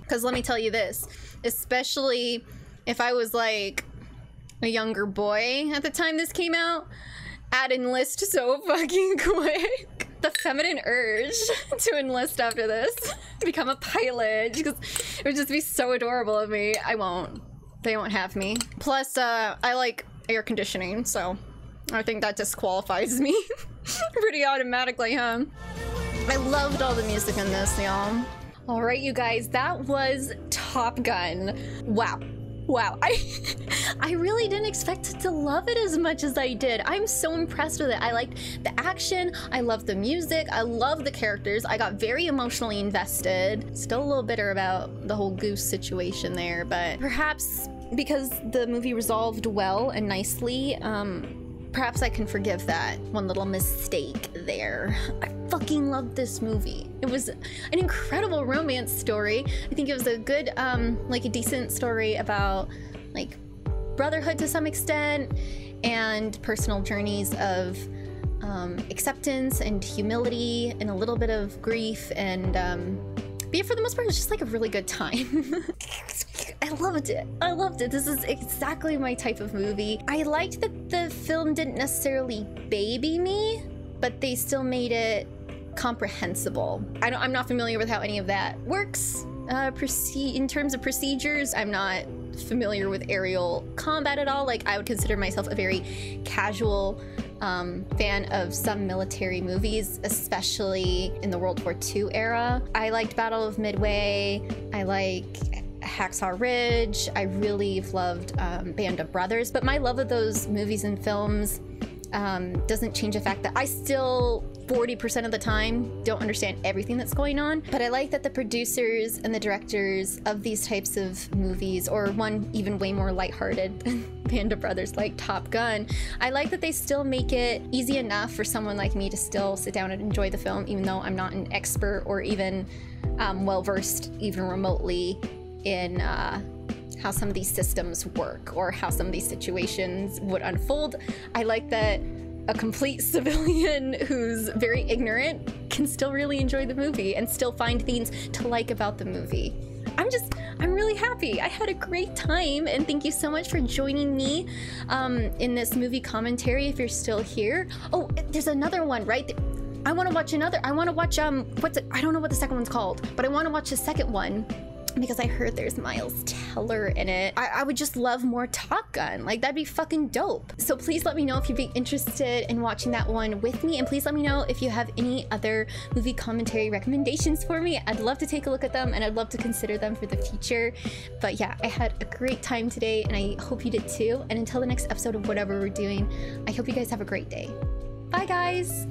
Because let me tell you this, especially if I was like a younger boy at the time this came out, I'd enlist so fucking quick. The feminine urge to enlist after this, to become a pilot, because it would just be so adorable of me. I won't. They won't have me. Plus, uh, I like air conditioning, so I think that disqualifies me pretty automatically, huh? I loved all the music in this, y'all. All right, you guys, that was Top Gun. Wow. Wow, I I really didn't expect to love it as much as I did. I'm so impressed with it. I liked the action, I loved the music, I loved the characters. I got very emotionally invested. Still a little bitter about the whole goose situation there, but perhaps because the movie resolved well and nicely, um, perhaps I can forgive that one little mistake there. I fucking loved this movie. It was an incredible romance story. I think it was a good, um, like a decent story about like brotherhood to some extent and personal journeys of um, acceptance and humility and a little bit of grief and um, but yeah, for the most part, it was just like a really good time. I loved it. I loved it. This is exactly my type of movie. I liked that the film didn't necessarily baby me, but they still made it comprehensible. I don't, I'm not familiar with how any of that works. Uh, proceed, in terms of procedures, I'm not familiar with aerial combat at all. Like, I would consider myself a very casual um, fan of some military movies, especially in the World War Two era. I liked Battle of Midway. I like Hacksaw Ridge. I really loved um, Band of Brothers. But my love of those movies and films um, doesn't change the fact that I still forty percent of the time don't understand everything that's going on, but I like that the producers and the directors of these types of movies, or one even way more lighthearted than Band of Brothers like Top Gun, I like that they still make it easy enough for someone like me to still sit down and enjoy the film, even though I'm not an expert or even um, well-versed even remotely in uh, how some of these systems work or how some of these situations would unfold. I like that a complete civilian who's very ignorant can still really enjoy the movie and still find things to like about the movie. I'm just, I'm really happy. I had a great time, and thank you so much for joining me um, in this movie commentary if you're still here. Oh, there's another one, right? I wanna watch another, I wanna watch, um, what's it? I don't know what the second one's called, but I wanna watch the second one because I heard there's Miles Teller in it. I, I would just love more Top Gun. Like, that'd be fucking dope. So please let me know if you'd be interested in watching that one with me, and please let me know if you have any other movie commentary recommendations for me. I'd love to take a look at them, and I'd love to consider them for the future. But yeah, I had a great time today, and I hope you did too. And until the next episode of whatever we're doing, I hope you guys have a great day. Bye, guys.